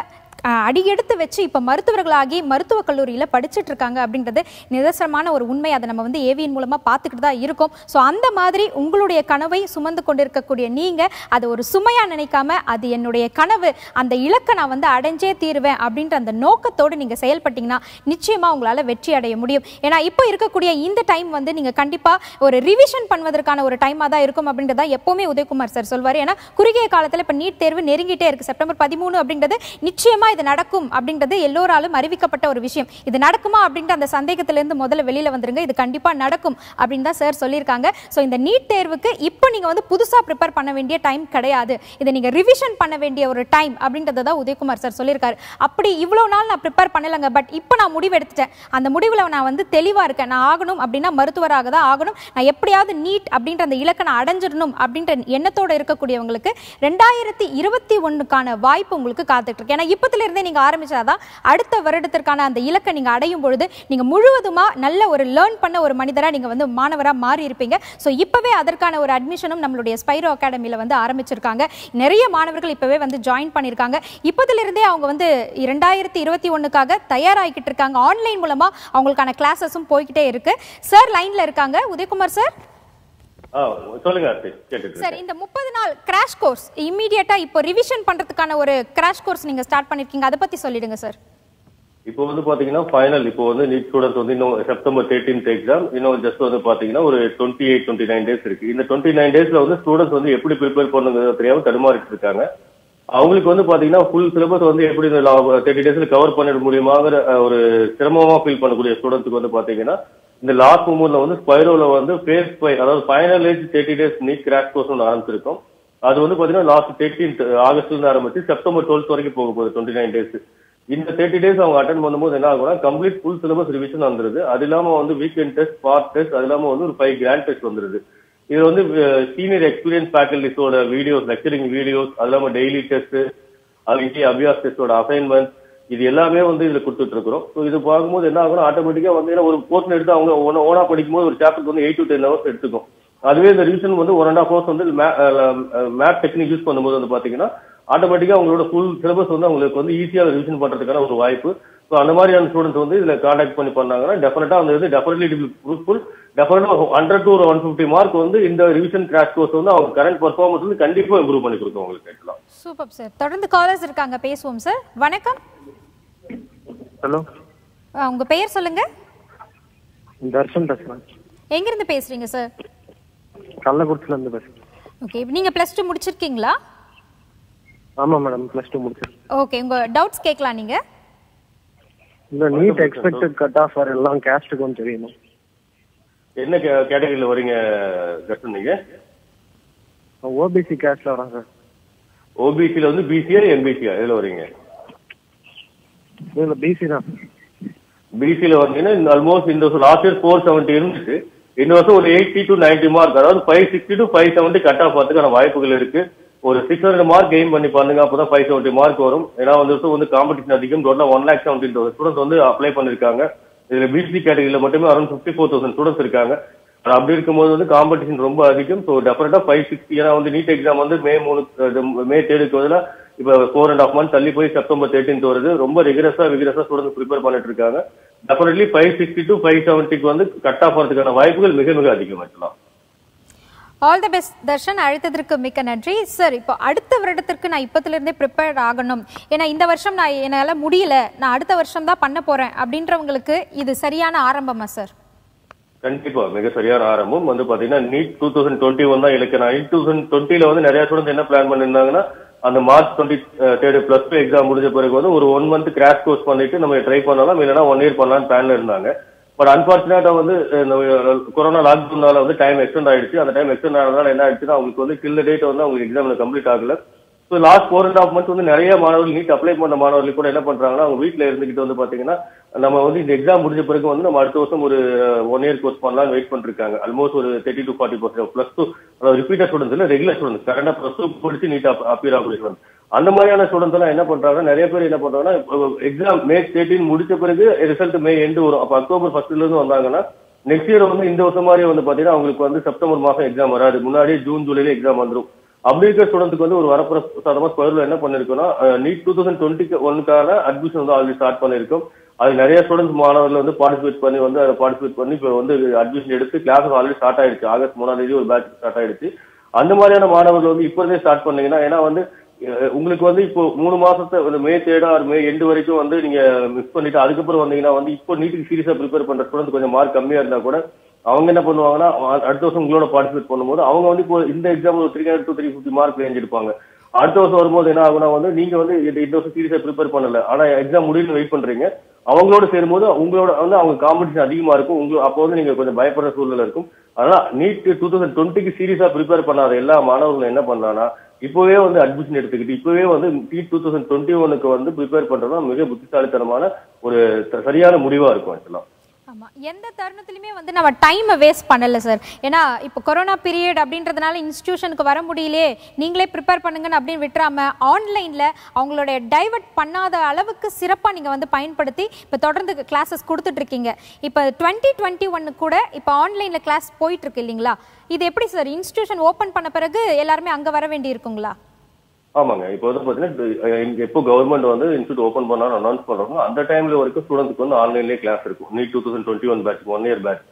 அடியெடுத்து வச்சு இப்போ மருத்துவர்களாகி மருத்துவக் கல்லூரியில் படிச்சுட்டு இருக்காங்க அப்படின்றது நிதர்சனமான ஒரு உண்மை. அதை நம்ம வந்து ஏவியின் மூலமாக பார்த்துக்கிட்டு தான் இருக்கோம். ஸோ அந்த மாதிரி உங்களுடைய கனவை சுமந்து கொண்டிருக்கக்கூடிய நீங்கள் அதை ஒரு சுமையாக நினைக்காம, அது என்னுடைய கனவு, அந்த இலக்கை நான் வந்து அடைஞ்சே தீருவேன் அப்படின்ற அந்த நோக்கத்தோடு நீங்கள் செயல்பட்டிங்கன்னா நிச்சயமாக உங்களால் வெற்றி அடைய முடியும். ஏன்னா இப்போ இருக்கக்கூடிய இந்த டைம் வந்து நீங்கள் கண்டிப்பாக ஒரு ரிவிஷன் பண்ணுவதற்கான ஒரு டைமாக தான் இருக்கும் அப்படின்றதான் எப்போவுமே உதயகுமார் சார் சொல்வார். ஏன்னா குறுகிய காலத்தில் இப்போ நீட் தேர்வு நெருங்கிட்டே இருக்குது. செப்டம்பர் 13 அப்படின்றது நிச்சயமாக இது நடக்கும் அப்படின்றது எல்லோராலும் அறிவிக்கப்பட்ட ஒரு விஷயம். இது நடக்குமா அப்படின்ற அந்த சந்தேகத்திலிருந்து முதல்ல வெளியில வந்துருங்க. இது கண்டிப்பா நடக்கும் அப்படின்னு தான் சார் சொல்லியிருக்காங்க. ஸோ இந்த நீட் தேர்வுக்கு இப்போ நீங்க வந்து புதுசா ப்ரிப்பேர் பண்ண வேண்டிய டைம் கிடையாது. இதை நீங்க ரிவிஷன் பண்ண வேண்டிய ஒரு டைம் அப்படின்றத உதயகுமார் சார் சொல்லியிருக்காரு. அப்படி இவ்வளவு நாள் நான் ப்ரிப்பேர் பண்ணலங்க, பட் இப்போ நான் முடிவு எடுத்துட்டேன், அந்த முடிவில் நான் வந்து தெளிவா இருக்கேன், நான் ஆகணும் அப்படின்னா மருத்துவராக தான் ஆகணும், நான் எப்படியாவது நீட் அப்படின்ற அந்த இலக்கை நான் அடைஞ்சிடணும் அப்படின்ற எண்ணத்தோட இருக்கக்கூடியவங்களுக்கு 2021க்கான வாய்ப்பு உங்களுக்கு காத்துட்டு இருக்கு. ஏன்னா இப்பத்துல நீங்க ஆரம்பிச்சாதான் அடுத்த வருடத்திற்கான அந்த இலக்கை நீங்க அடையும் பொழுது நீங்க முழுவதுமா நல்ல ஒரு லேர்ன் பண்ண ஒரு மனிதரா நீங்க வந்து மாணவரா மாறி இருப்பீங்க. சோ இப்பவே அதற்கான ஒரு அட்மிஷனும் நம்மளுடைய ஸ்பைரோ அகாடமியில வந்து ஆரம்பிச்சிருக்காங்க. நிறைய மாணவர்கள் இப்பவே வந்து ஜாயின் பண்ணிருக்காங்க. இப்பதுல இருந்தே அவங்க வந்து 2021க்காக தயாராகிட்டு இருக்காங்க. ஆன்லைன் மூலமா அவங்களுக்கான கிளாஸஸும் போய்கிட்டே இருக்கு. சார் லைன்ல இருக்காங்க. உதயகுமார் சார் சார், இந்த 30 நாள் கிராஷ் கோர்ஸ் இமிடியேட்டா இப்போ ரிவிஷன் பண்றதுக்கான ஒரு கிராஷ் கோர்ஸ் நீங்க ஸ்டார்ட் பண்ணிருக்கீங்க, அத பத்தி சொல்லிடுங்க சார். இப்போ வந்து பாத்தீங்கன்னா ஃபைனல் இப்போ வந்து நீட் ஸ்டூடெண்ட்ஸ் வந்து இன்னும் செப்டம்பர் 13 எக்ஸாம், இன்னும் ஜஸ்ட் வந்து பாத்தீங்கன்னா ஒரு 29 டேஸ் இருக்கு. இந்த 29 டேஸ்ல வந்து ஸ்டூடெண்ட்ஸ் வந்து எப்படி ப்ரிப்பேர் பண்ணுங்கிறது தெரியாம தடுமாறிட்டு இருக்காங்க. அவங்களுக்கு வந்து பாத்தீங்கன்னா ஃபுல் சிலபஸ் வந்து எப்படி 30 டேஸ்ல கவர் பண்ணிட முடியுமாங்கிற ஒரு சிரமமா ஃபீல் பண்ணக்கூடிய ஸ்டூடெண்ட்ஸ்க்கு வந்து பாத்தீங்கன்னா இந்த லாஸ்ட் மூமெண்ட்ல வந்து ஸ்பைரோல வந்து பேஸ் பை அதாவது final edge 30 days NEET crash course ஒன்று ஆரம்பிச்சிருக்கோம். அது வந்து பாத்தீங்கன்னா லாஸ்ட் 13 ஆகஸ்ட்ல இருந்து ஆரம்பிச்சு செப்டம்பர் 12 வரைக்கும் போக போகுது 29 டேஸ். இந்த 30 டேஸ் அவங்க அட்டன் பண்ணும்போது என்ன ஆகும்னா கம்ப்ளீட் ஃபுல் சிலபஸ் ரிவிஷன் வந்துருது. அது இல்லாம வந்து வீக்கெண்ட் டெஸ்ட், பார்ட் டெஸ்ட், அது இல்லாம வந்து ஒரு 5 கிராண்ட் டெஸ்ட் வந்துருது. இதுல வந்து சீனியர் எக்ஸ்பீரியன்ஸ் ஃபேக்கல்டிஸோட வீடியோஸ், லெக்சரிங் வீடியோஸ், அதுல டெய்லி டெஸ்ட், அதுக்கு அபியாஸ் டெஸ்டோட அசைன்மெண்ட், இது எல்லாமே வந்து இதுல கொடுத்துட்டு இருக்கிறோம். ஸோ இது பார்க்கும்போது என்ன ஆகும், ஆட்டோமேட்டிக்கா வந்து ஒரு போர்ஷன் எடுத்து அவங்க ஓனா படிக்கும்போது ஒரு சாப்டருக்கு வந்து 8 to 10 hours எடுத்துக்கும். அதுவே இந்த ரிவிஷன் வந்து 1.5 hours வந்து மேப் டெக்னிக் யூஸ் பண்ணும்போது வந்து பாத்தீங்கன்னா ஆட்டோமேட்டிக்கா அவங்களோட ஃபுல் சிலபஸ் வந்து அவங்களுக்கு வந்து ஈஸியா ரிவிஷன் பண்றதுக்கான ஒரு வாய்ப்பு. ஸோ அந்த மாதிரியான ஸ்டூடெண்ட்ஸ் வந்து இதுல கான்டாக்ட் பண்ணி பண்ணாங்கன்னா டெஃபினட்டா வந்து டெஃபினெட்லி 100 to 150 mark வந்து இந்த ரிவிஷன் கிராஷ் கோர்ஸ் வந்து அவங்க கரண்ட் பெர்ஃபார்மன்ஸ் வந்து கண்டிப்பா இம்ப்ரூவ் பண்ணி கொடுக்கும் உங்களுக்கு. Super sir. தொடர்ந்து காலர்ஸ் இருக்காங்க, பேசுவோம் சார். வணக்கம். ஹலோ, உங்க பேர் சொல்லுங்க. தர்ஷன் பேசுறேன். எங்க இருந்து பேசுறீங்க சார்? கள்ளக்குறிச்சில இருந்து பேசுறேன். ஓகே, இப்போ நீங்க +2 முடிச்சிருக்கீங்களா? ஆமா மேடம், +2 முடிச்சிருக்கேன். ஓகே, உங்க டவுட்ஸ் கேக்கலாம் நீங்க. இந்த NEET expected cut off for எல்லாம் கேஸ்ட்க்கு வந்து தெரியுமா? என்ன கேட்டகரியில வரீங்க தர்ஷன் நீங்க? ஓபிசி கேஸ்ட்ல வராங்க சார். ஓபிசில வந்து BCA MBBS இதுல வரீங்க? இல்ல BC தான். BC ல வந்தீங்கன்னா இந்த ஆல்மோஸ்ட் இந்த லாஸ்ட் இயர் 470 இருந்துச்சு. இந்த வருஷம் ஒரு 80 to 90 mark, அதாவது 560 to 570 கட் ஆஃப் ஆகிறதுக்கான வாய்ப்புகள் இருக்கு. ஒரு 600 mark கெயின் பண்ணி பண்ணுங்க, அப்பதான் 570 mark வரும். ஏன்னா வந்து காம்படிஷன் அதிகம். டோட்டலா 1,17,000 ஸ்டூடெண்ட்ஸ் வந்து அப்ளை பண்ணிருக்காங்க. இதுல BC கேட்டகரியில மட்டுமே அரௌண்ட் 54,000 ஸ்டூடெண்ட்ஸ் இருக்காங்க. அப்படி இருக்கும்போது வந்து காம்படிஷன் ரொம்ப அதிகம். ஸோ டெஃபினட்டா 560, ஏன்னா வந்து நீட் எக்ஸாம் வந்து May 3rd பதிலா இப்ப 4.5 months தள்ளி போய் September 13th வருது. ரொம்ப ரிகரஸா ஸ்டூடெண்ட்ஸ் ப்ரிப்பேர் பண்ணிட்டு இருக்காங்க. டெஃபினெட்லி 560 to 570 வந்து கட் ஆஃப் ஆகிறதுக்கான வாய்ப்புகள் மிக மிக அதிகம். ஆல் தி பெஸ்ட் தர்ஷன், அழைத்ததற்கு மிக்க நன்றி சார். இப்போ அடுத்த வருடத்திற்கு நான் இப்பத்துல இருந்தே ப்ரிப்பேர் ஆகணும், ஏன்னா இந்த வருஷம் நான் என்னால முடியல, நான் அடுத்த வருஷம் தான் பண்ண போறேன் அப்படின்றவங்களுக்கு இது சரியான ஆரம்பமா சார்? கண்டிப்பா மிக சரியான ஆரம்பம். வந்து பாத்தீங்கன்னா நீட் 2021 தான் இலக்கு. நான் 2020ல வந்து நிறைய ஸ்டூடெண்ட்ஸ் என்ன பிளான் பண்ணிருந்தாங்கன்னா அந்த March 23rd +2 எக்ஸாம் முடிஞ்ச பிறகு வந்து ஒரு 1 month கிராஷ் கோர்ஸ் பண்ணிட்டு நம்ம ட்ரை பண்ணலாம், இல்லைன்னா 1 year பண்ணலாம்னு பிளான்ல இருந்தாங்க. பட் அன்பார்ச்சுனேட்டா வந்து கொரோனா லாக்டவுனால வந்து டைம் எக்ஸ்டெண்ட் ஆயிடுச்சு. அந்த டைம் எக்ஸ்டெண்ட் ஆனதுனால என்ன ஆயிடுச்சுன்னா அவங்களுக்கு வந்து கில் டேட் வந்து அவங்களுக்கு எக்ஸாம்ல கம்ப்ளீட் ஆகல. ஸோ லாஸ்ட் 4.5 months வந்து நிறைய மாணவர்கள், நீட் அப்ளை பண்ண மாணவர்கள் கூட என்ன பண்றாங்கன்னா அவங்க வீட்டுல இருந்துகிட்டு வந்து பாத்தீங்கன்னா நம்ம வந்து இந்த எக்ஸாம் முடிஞ்ச பிறகு வந்து நம்ம அடுத்த வருஷம் ஒரு 1 year கோர்ஸ் பண்ணலாம் வெயிட் பண்ணிருக்காங்க. ஆல்மோஸ்ட் ஒரு 30 to 40% +2 ரிப்பீட்டர் ஸ்டூடெண்ட்ஸ் இல்ல, ரெகுலர் ஸ்டூடெண்ட்ஸ் கரெக்டா +2 படிச்சு நீட் அப்பியர் ஆகுது. அந்த மாதிரியான ஸ்டூடெண்ட்ஸ் எல்லாம் என்ன பண்றாங்கன்னா நிறைய பேர் என்ன பண்றாங்கன்னா எக்ஸாம் May 13 முடிச்ச பிறகு ரிசல்ட் May end வரும். அப்ப October 1st இருந்து வந்தாங்கன்னா நெக்ஸ்ட் இயர் வந்து இந்த வருஷம் மாதிரி வந்து பாத்தீங்கன்னா அவங்களுக்கு வந்து September எக்ஸாம் வராது, முன்னாடியே June, July எக்ஸாம் வந்துடும். அப்படி இருக்கிற ஸ்டூடெண்ட்க்கு வந்து ஒரு வரப்பிரசாதமா ஸ்கொயர்ல என்ன பண்ணிருக்கோம்னா நீட் 2021க்கான அட்மிஷன் வந்து ஆல்ரெடி ஸ்டார்ட் பண்ணிருக்கோம். அது நிறைய ஸ்டூடெண்ட்ஸ் மாணவர்கள் வந்து பார்ட்டிசிபேட் பண்ணி இப்போ வந்து அட்மிஷன் எடுத்து கிளாஸ் ஆல்ரெடி ஸ்டார்ட் ஆயிடுச்சு. August 3rd ஒரு பேட்ச் ஸ்டார்ட் ஆயிடுச்சு. அந்த மாதிரியான மாணவர்கள் வந்து இப்போதே ஸ்டார்ட் பண்ணீங்கன்னா, ஏன்னா வந்து உங்களுக்கு வந்து இப்போ 3 மாசத்தை ஒரு May 3rd or May end வரைக்கும் வந்து நீங்க மிஸ் பண்ணிட்டு அதுக்கப்புறம் வந்தீங்கன்னா வந்து இப்போ நீட்டுக்கு சீரியஸா ப்ரிப்பேர் பண்ற ஸ்டூடெண்ட் கொஞ்சம் மார்க் கம்மியா இருந்தா கூட அவங்க என்ன பண்ணுவாங்கன்னா அடுத்த வருஷம் உங்களோட பார்ட்டிசிபேட் பண்ணும்போது அவங்க வந்து இப்போ இந்த எக்ஸாம் ஒரு 300 to 350 mark ரேஞ்ச் எடுப்பாங்க. அடுத்த வருஷம் வரும்போது என்ன ஆகுனா வந்து நீங்க வந்து இந்த வருஷம் சீரியஸா ப்ரிப்பேர் பண்ணல, ஆனா எக்ஸாம் முடியல வெயிட் பண்றீங்க. அவங்களோட சேரும்போது உங்களோட வந்து அவங்க காம்படிஷன் அதிகமா இருக்கும். உங்களுக்கு அப்போ வந்து நீங்க கொஞ்சம் பயப்படுற சூழ்நிலை இருக்கும். அதனால நீட் 2020க்கு சீரியஸா ப்ரிப்பேர் பண்ணாத எல்லா மாணவர்களும் என்ன பண்ணலாம்னா இப்பவே வந்து அட்மிஷன் எடுத்துக்கிட்டு இப்பவே வந்து நீட் 2021க்கு வந்து ப்ரிப்பேர் பண்றதுனா மிக புத்திசாலித்தனமான ஒரு சரியான முடிவா இருக்கும். இதெல்லாம் எந்த தருணத்திலுமே வந்து நம்ம டைம் வேஸ்ட் பண்ணல சார். ஏன்னா இப்போ கொரோனா பீரியட் அப்படின்றதுனால இன்ஸ்டிடியூஷனுக்கு வர முடியலையே, நீங்களே ப்ரிப்பேர் பண்ணுங்கன்னு அப்படின்னு விட்டுறாம ஆன்லைனில் அவங்களுடைய டைவர்ட் பண்ணாத அளவுக்கு சிறப்பாக நீங்கள் வந்து பயன்படுத்தி இப்போ தொடர்ந்து கிளாஸஸ் கொடுத்துட்ருக்கீங்க. இப்போ 2021 கூட இப்போ ஆன்லைனில் கிளாஸ் போயிட்டுருக்கு இல்லைங்களா? இது எப்படி சார், இன்ஸ்டிடியூஷன் ஓப்பன் பண்ண பிறகு எல்லாருமே அங்கே வர வேண்டி இருக்குங்களா? ஆமாங்க, இப்போ வந்து பாத்தீங்கன்னா எப்போ கவர்மெண்ட் வந்து இன்ஸ்டியூட் ஓப்பன் பண்ணாலும் அனௌன்ஸ் பண்றாங்க அந்த டைம்ல வரைக்கும் ஸ்டூடெண்ட்ஸ்க்கு வந்து ஆன்லைன்லேயே கிளாஸ் இருக்கும். NEET 2021 batch 1 year batch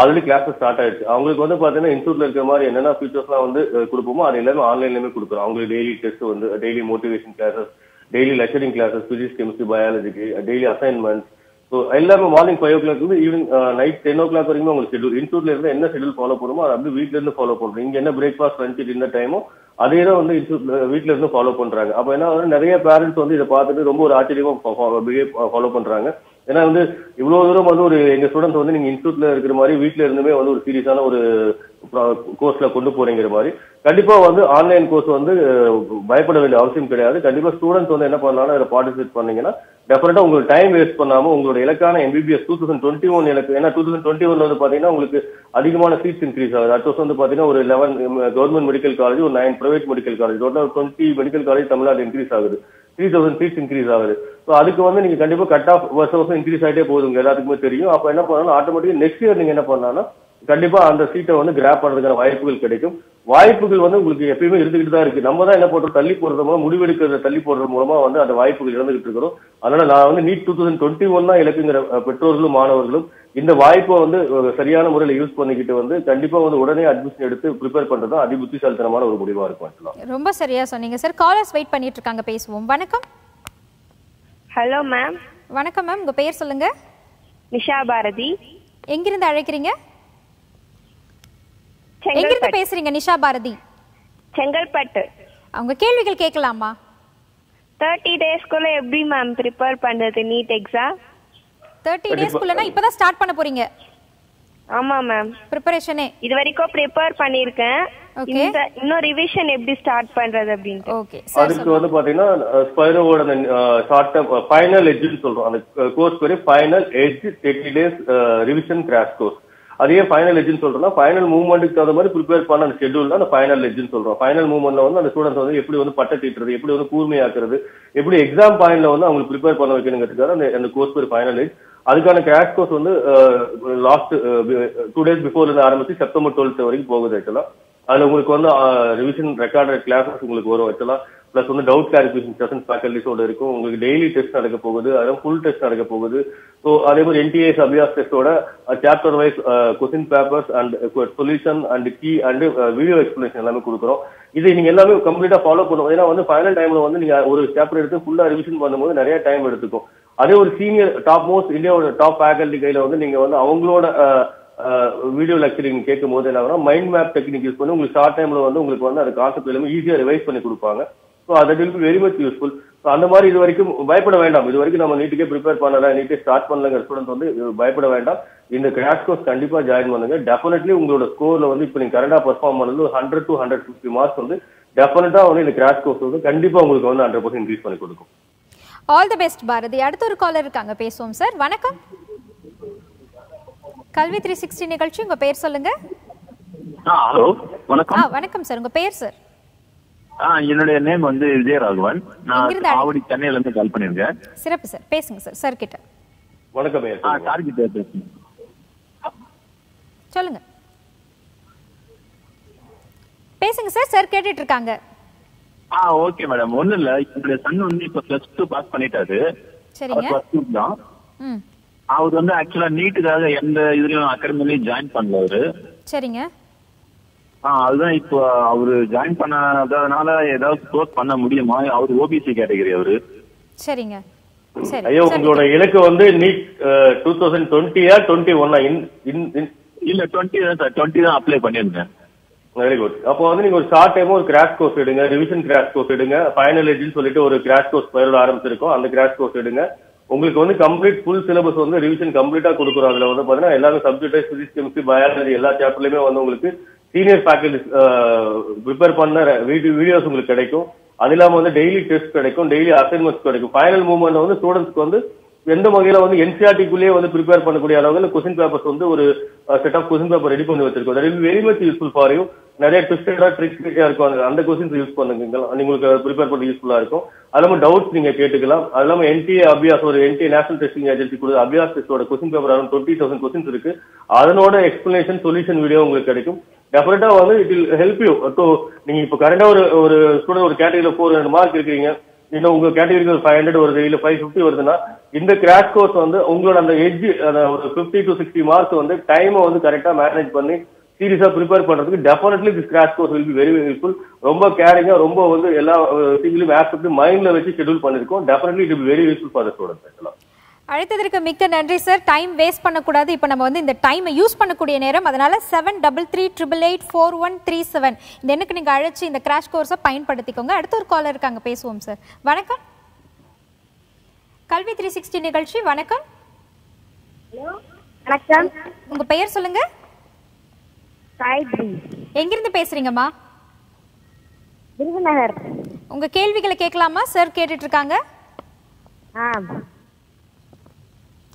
already class start ஆயிடுச்சு. அவங்களுக்கு வந்து பாத்தீங்கன்னா இன்ஸ்டியூட்ல இருக்கிற மாதிரி என்னென்ன ஃபீச்சர்ஸ்லாம் வந்து கொடுப்போமோ அது எல்லாமே ஆன்லைன்லயுமே கொடுக்குறோம். அவங்களுக்கு டெய்லி டெஸ்ட் வந்து daily motivation classes, daily lecturing classes, physics, chemistry, பயாலஜிக்கு டெய்லி அசைன்மெண்ட்ஸ். ஸோ எல்லாமே மார்னிங் 5 o'clock இருந்து ஈவினிங் நைட் 10 o'clock வரைக்கும் உங்களுக்கு ஷெட்யூல். இன்ஸ்டியூட்ல இருந்து என்ன ஷெட்யூல் ஃபாலோ பண்ணுமோ அது வந்து வீட்ல இருந்து ஃபாலோ பண்றோம். இங்க என்ன பிரேக்ஃபாஸ்ட், லஞ்ச், டின்னர் டைமும் அதே தான் வந்து வீட்டுல இருந்து ஃபாலோ பண்றாங்க. அப்ப என்ன நிறைய பேரண்ட்ஸ் வந்து இதை பார்த்துட்டு ரொம்ப ஒரு ஆச்சரியமா ஃபாலோ பண்றாங்க. ஏன்னா வந்து இவ்வளவு தூரம் வந்து ஒரு எங்க ஸ்டூடெண்ட்ஸ் வந்து நீங்க இன்ஸ்டியூட்ல இருக்கிற மாதிரி வீட்டுல இருந்துமே வந்து ஒரு சீரியஸான ஒரு கோர்ஸ்ல கொண்டு போறீங்கிற மாதிரி கண்டிப்பா வந்து ஆன்லைன் கோர்ஸ் வந்து பயப்பட வேண்டிய அவசியம் கிடையாது. கண்டிப்பா ஸ்டூடெண்ட்ஸ் வந்து என்ன பண்ணாலும் இதை பார்ட்டிசிபேட் பண்ணீங்கன்னா डेफिनेटा உங்களுக்கு டைம் வேஸ்ட் பண்ணாம உங்களுடைய இலக்கான MBBS 2021 இலக்கு ஏன்னா 2021 வந்து பாத்தீங்கன்னா உங்களுக்கு அதிகமான சீட்ஸ் இன்கிரீஸ் ஆகுது. அடுத்த வருஷம் வந்து பாத்தீங்கன்னா ஒரு 11 கவர்மெண்ட் மெடிக்கல் காலேஜ் ஒரு 9 private medical college total 20 medical college Tamil Nadu increase ஆகுது. 3000 சீட்ஸ் இன்கிரீஸ் ஆகுது. சோ அதுக்கு வந்து நீங்க கண்டிப்பா கட் ஆஃப் வருஷம் வருஷம் இன்கிரீஸ் ஆயிட்டே போகுதுங்க எல்லாத்துக்குமே தெரியும். அப்ப என்ன பண்ணனும் ஆட்டோமேட்டிக்கா நெக்ஸ்ட் இயர் நீங்க என்ன பண்ணனும்னா கண்டிப்பா அந்த சீட்டை வந்து கிராப் பண்றதுக்கான வாய்ப்புகள் கிடைக்கும். வாய்ப்புகள் வந்து உங்களுக்கு எப்பயுமே இருந்துகிட்டு தான் இருக்கு. நம்ம தான் என்ன பண்றோம் தள்ளி போடுறது மூலமா முடிவெடுக்கிறத தள்ளி போடுறது மூலமா வந்து அந்த வாய்ப்புகள் இழந்துகிட்டு இருக்கிறோம். அதனால நான் வந்து நீட் 2021 தான் இலக்குங்கிற பெற்றோர்களும் மாணவர்களும் இந்த வாய்ப்பை வந்து சரியான முறையில் யூஸ் பண்ணிக்கிட்டு வந்து கண்டிப்பா வந்து உடனே அட்மிஷன் எடுத்து ப்ரிப்பேர் பண்றது அதி புத்திசாலித்தனமான ஒரு முடிவா இருக்கும். ரொம்ப சரியா சொன்னீங்க சார். காலர்ஸ் வெயிட் பண்ணிட்டு இருக்காங்க, பேசுவோம். வணக்கம். Hello ma'am. வணக்கம் மேம், உங்க பேர் சொல்லுங்க. நிஷா பாரதி. எங்கிருந்து அழைக்கிறீங்க? எங்கிருந்து பேசுறீங்க நிஷா பாரதி? செங்கல்பட்டு. அவங்க கேள்விகள் கேட்கலாமா? 30 டேஸ்க்குள்ள எப்படி மேம் ப்ரிப்பேர் பண்றது நீட் எக்ஸாம்? 30 டேஸ்க்குள்ளனா இப்பதான் ஸ்டார்ட் பண்ண போறீங்க? ஆமா மேம், ப்ரிப்பரேஷனே இது வரைக்கும் ப்ரிப்பேர் பண்ணிருக்கேன். ஓகே, இன்னும் ரிவிஷன் எப்படி ஸ்டார்ட் பண்றது அப்படிங்க. ஓகே, அதுக்கு வந்து பாத்தீங்கன்னா ஸ்பைரோவோட ஷார்ட் டர்ம் ஃபைனல் எட்ஜ் சொல்றோம் அந்த கோர்ஸ் பேரு final edge 30 days revision crash course. அதே ஃபைனல் எட்ஜ்னு சொல்றோம்னா ஃபைனல் மூவ்மெண்ட்டுக்கு தகுந்த மாதிரி ப்ரிப்பேர் பண்ண அந்த ஷெட்யூல் தான் அந்த ஃபைனல் எட்ஜ்னு சொல்றோம். ஃபைனல் மூவ்மெண்ட்ல வந்து அந்த ஸ்டூடெண்ட்ஸ் வந்து எப்படி வந்து பட்ட தீட்டுறது, எப்படி வந்து கூர்மையாக்குறது, எப்படி எக்ஸாம் பாயிண்ட்ல வந்து அவங்களுக்கு ப்ரிப்பேர் பண்ண வைக்கணுங்கிறதுக்காக அந்த கோர்ஸ் பேர் ஃபைனல் எட்ஜ். அதுக்கான கிராஷ் கோர்ஸ் வந்து லாஸ்ட் 2 days பிஃபோர்ல இருந்து ஆரம்பிச்சு செப்டம்பர் 12 வரைக்கும் போகுது. ஆக்சுவலா அதுல உங்களுக்கு வந்து ரிவிஷன் ரெக்கார்டட் கிளாஸஸ் உங்களுக்கு வரும். ஆக்சுவலா பிளஸ் வந்து டவுட் கிளாரிஃபிகேஷன் செஷன்ஸ் ஃபேக்கல்டிஸோட இருக்கும். உங்களுக்கு டெய்லி டெஸ்ட் நடக்க போகுது, அதெல்லாம் ஃபுல் டெஸ்ட் நடக்க போகுது. ஸோ அதே மாதிரி என்டிஏஸ் அபியாஸ் டெஸ்டோட chapter wise question papers and solution and key and video explanation எல்லாமே கொடுக்குறோம். இதை நீங்க எல்லாமே கம்ப்ளீட்டா ஃபாலோ பண்ணுவோம். ஏன்னா வந்து ஃபைனல் டைம்ல வந்து நீங்க ஒரு சாப்டர் எடுத்து ஃபுல்லா ரிவிஷன் பண்ணும்போது நிறைய டைம் எடுத்துக்கும். அதே ஒரு சீனியர் டாப் மோஸ்ட் இந்தியாவோட டாப் ஃபேக்கல்டி கையில வந்து நீங்க வந்து அவங்களோட வீடியோ லெக்சரிங் கேட்கும் போது என்ன ஆகுனா மைண்ட் மேப் டெக்னிக் யூஸ் பண்ணி உங்களுக்கு ஷார்ட் டைம்ல வந்து உங்களுக்கு வந்து அந்த கான்செப்ட் எல்லாமே ஈஸியா ரிவைஸ் பண்ணி கொடுப்பாங்க. ஸோ அது will be very much useful. So அந்த மாதிரி இது வரைக்கும் பயப்பட வேண்டாம். இது வரைக்கும் நம்ம நீட்டுக்கே ப்ரிப்பேர் பண்ணலாம், நீட்டே ஸ்டார்ட் பண்ணலங்கிற ஸ்டூடெண்ட் வந்து பயப்பட வேண்டாம். இந்த கிராஷ் கோர்ஸ் கண்டிப்பா ஜாயின் பண்ணுங்க. டெஃபினெட்லி உங்களோட ஸ்கோர்ல வந்து இப்போ நீங்க கரெக்டா பெர்ஃபார்ம் பண்ணது 100 to 150 marks வந்து டெஃபினட்டா வந்து இந்த கிராஷ் கோர்ஸ் வந்து கண்டிப்பா உங்களுக்கு வந்து 100% இன்க்ரீஸ் பண்ணி கொடுக்கும். All the best Bharathi. அடுத்த ஒரு காலர் இருக்காங்க, பேசுவோம் சார். வணக்கம். கல்வி 360 நிகழ்ச்சி, உங்க பேர் சொல்லுங்க. ஹலோ வணக்கம். வணக்கம் சார், உங்க பேர் சார்? என்னுடைய நேம் வந்து விஜய் ராகவன். நான் ஆவடி சென்னையில இருந்து கால் பண்ணிருக்கேன். சிறப்பு சார், பேசுங்க சார். சார் கிட்ட வணக்கம். சார் கிட்ட பேசுங்க, சொல்லுங்க, பேசுங்க சார். சார் கேட்டுட்டு இருக்காங்க. ஓகே மேடம், ஒண்ணு இல்ல, என்னுடைய சன் வந்து இப்ப +2 பாஸ் பண்ணிட்டாரு. சரிங்க, +2 தான். அவர் வந்து ஆக்சுவலா நீட்டுக்காக எந்த இதுலயும் அகாடமிலயும் ஜாயின் பண்ணல அவரு. சரிங்க, அதுதான் இப்போ அவரு ஜாயின் பண்ணாதனால ஏதாவது ஸ்கோர் பண்ண முடியுமா? அவரு ஓபிசி கேட்டகரி அவரு. சரிங்க. சரி, ஐயா உங்களோட இலக்கு வந்து நீட் 2020ஆ 21ஆ? இல்ல 20 தான் சார், 20 தான் அப்ளை பண்ணிருந்தேன். Very good. அப்போ வந்து நீங்க ஒரு ஷார்ட் டைம் ஒரு கிராஷ் கோர்ஸ் எடுங்க, ரிவிஷன் கிராஷ் கோர்ஸ் எடுங்க. ஃபைனல் எட்ஜ்னு சொல்லிட்டு ஒரு கிராஷ் கோர்ஸ் பயிரோட ஆரம்பிச்சிருக்கோம், அந்த கிராஷ் கோர்ஸ் எடுங்க. உங்களுக்கு வந்து கம்ப்ளீட் ஃபுல் சிலபஸ் வந்து ரிவிஷன் கம்ப்ளீட்டா கொடுக்குறோம். அதுல வந்து பாத்தீங்கன்னா எல்லாமே சப்ஜெக்ட் பிசிக்ஸ் கெமிஸ்ட்ரி பயாலஜி எல்லா சாப்டர்லயுமே வந்து உங்களுக்கு சீனியர் ஃபேக்கல்டி ப்ரிப்பேர் பண்ண வீடியோஸ் உங்களுக்கு கிடைக்கும். அது இல்லாம வந்து டெய்லி டெஸ்ட் கிடைக்கும், டெய்லி அசைன்மெண்ட்ஸ் கிடைக்கும். ஃபைனல் மூவ்மெண்ட் வந்து ஸ்டூடெண்ட்ஸ்க்கு வந்து எந்த வகையில வந்து என்சிஆர்டிக்குள்ளேயே வந்து ப்ரிப்பேர் பண்ணக்கூடிய அளவுல கொஸ்டின் பேப்பர்ஸ் வந்து ஒரு set of question paper ready பண்ணி வச்சிருக்கோம். That is very much useful for you. நிறைய ட்விஸ்டடா ட்ரிக்ஸ்டா இருக்கும், அந்த கொஸ்டின்ஸ் யூஸ் பண்ணுங்க, உங்களுக்கு ப்ரிப்பேர் பண்ண யூஸ்ஃபுல்லா இருக்கும். அது இல்லாம டவுட்ஸ் நீங்க கேட்டுக்கலாம். அது இல்லாம என்டிஏ அபியாஸ் ஒரு என்டிஏ நேஷனல் டெஸ்டிங் ஏஜென்சி கொடுத்த அபியாஸ் டெஸ்டோட கொஸ்டின் பேப்பர் அரௌண்ட் 20,000 கொஸ்டின்ஸ் இருக்கு. அதனோட எக்ஸ்பிளேஷன் சொல்யூஷன் வீடியோ உங்களுக்கு கிடைக்கும். டெஃபினட்டா வந்து இட் வில் ஹெல்ப் யூ. நீங்க இப்ப கரெக்டா ஒரு ஸ்டூடெண்ட் ஒரு கேட்டகரியில 400 marks இருக்கிறீங்க, இன்னும் உங்க கேட்டகரிக்கு ஒரு 500 வருது இல்ல 550 வருதுன்னா இந்த கிராஷ் கோர்ஸ் வந்து உங்களோட அந்த எட்ஜ் ஒரு 50 to 60 marks வந்து டைமை வந்து கரெக்டா மேனேஜ் பண்ணி சீரியஸா ப்ரிப்பேர் பண்றதுக்கு definitely this crash course will be very helpful. ரொம்ப கேரிங்கா ரொம்ப வந்து எல்லா திங்கிலும் ஆஸ்பெக்ட் மைண்ட்ல வச்சு ஷெட்யூல் பண்ணிருக்கோம். Definitely it will be very helpful for the students. அடுத்ததற்கு மிக்க நன்றி சார். டைம் வேஸ்ட் பண்ணக்கூடாது, இப்போ நம்ம வந்து இந்த டைமை யூஸ் பண்ணக்கூடிய நேரம். அதனால 7338884137 இந்த எண்ணுக்கு நீங்கள் அழைச்சி இந்த கிராஷ் கோர்ஸை பயன்படுத்திக்கோங்க. அடுத்த ஒரு காலர் இருக்காங்க, பேசுவோம் சார். வணக்கம். கல்வி 360 நிகழ்ச்சி, வணக்கம். வணக்கம், உங்க பெயர் சொல்லுங்க. எங்கிருந்து பேசுறீங்கம்மா? உங்க கேள்விகளை கேட்கலாமா? சார் கேட்டுட்டு இருக்காங்க.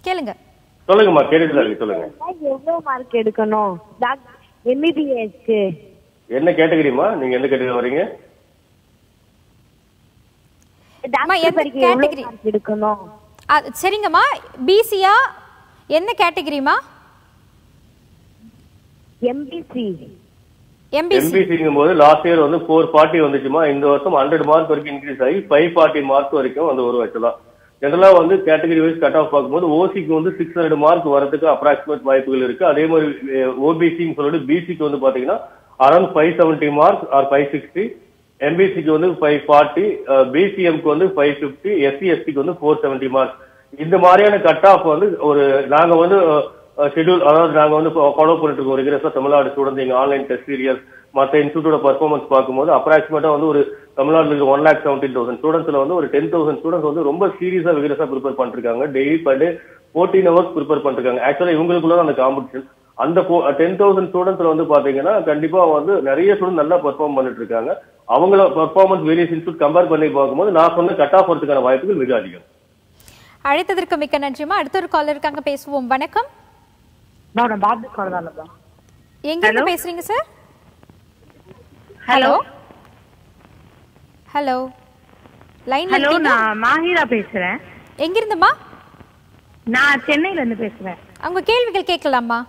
கேளுங்க சொல்லுங்கம்மா கேக்குதுல சொல்லுங்க எவ்வளவு மார்க் எடுக்கணும் MBBS க்கு என்ன கேட்டகரிமா நீங்க என்ன கேட்டகரி வரீங்க அம்மா என்ன கேட்டகரி எடுக்கணும் சரிங்கம்மா BC ஆ என்ன கேட்டகரிமா MBC-ங்கும்போது லாஸ்ட் இயர் வந்து 440 வந்துச்சுமா இந்த வருஷம் 100 மார்க் வரைக்கும் இன்கிரீஸ் ஆகி 540 மார்க் வரைக்கும் வந்து ஒரு வருஷம் ஜெனரலா வந்து கேட்டகரி வைஸ் கட் ஆஃப் பார்க்கும்போது ஓசிக்கு வந்து 600 மார்க் வரதுக்கு அப்ராக்சிமேட் வாய்ப்புகள் இருக்கு அதே மாதிரி ஓபிசின்னு சொல்லிட்டு பிசிக்கு வந்து பாத்தீங்கன்னா அரௌண்ட் 570 மார்க் ஆர் 560 எம்பிசிக்கு வந்து 540 பிசிஎம்க்கு வந்து 550 எஸ்சிஎஸ்டிக்கு வந்து 470 மார்க் இந்த மாதிரியான கட் ஆஃப் வந்து ஒரு நாங்க வந்து ஷெட்யூல் அதாவது நாங்க வந்து ஃபாலோ பண்ணிட்டு இருக்கோம் ரெகுலரா தமிழ்நாடு ஸ்டூடெண்ட் எங்க ஆன்லைன் டெஸ்ட் சீரியஸ் மற்ற இன்ஸ்டியூட்டோட பர்ஃபார்மன்ஸ் பார்க்கும்போது அப்ராக்சிமேட்டா வந்து ஒரு தமிழ்நாட்டில் இருக்க 1,17,000 ஸ்டூடெண்ட்ஸ்ல வந்து ஒரு 10,000 ஸ்டூடெண்ட்ஸ் வந்து ரொம்ப சீரியஸா ரெகுலரா ப்ரிப்பேர் பண்ணிருக்காங்க daily per day 14 hours prepare பண்ணிருக்காங்க ஆக்சுவலா இவங்களுக்குள்ள அந்த காம்படிஷன் அந்த 10,000 ஸ்டூடெண்ட்ஸ்ல வந்து பாத்தீங்கன்னா கண்டிப்பா வந்து நிறைய ஸ்டூடெண்ட் நல்லா பெர்ஃபார்ம் பண்ணிட்டு இருக்காங்க அவங்கள பெர்ஃபார்மன்ஸ் வேரியஸ் இன்ஸ்டியூட் கம்பேர் பண்ணி பார்க்கும்போது நான் சொன்ன கட் ஆஃப் வரதுக்கான வாய்ப்புகள் மிக அதிகம். அழைத்ததற்கு மிக்க நன்றிமா. அடுத்த ஒரு காலர் இருக்காங்க பேசுவோம். வணக்கம். நான் பாத்து காலர்தானப்பா. எங்க இருந்து பேசுறீங்க sir? Hello hello line hello நான் மஹிரா பேசுறேன். எங்க இருந்துமா? நான் சென்னையில இருந்து பேசுறேன். உங்க கேள்விகள் கேட்கலாமா?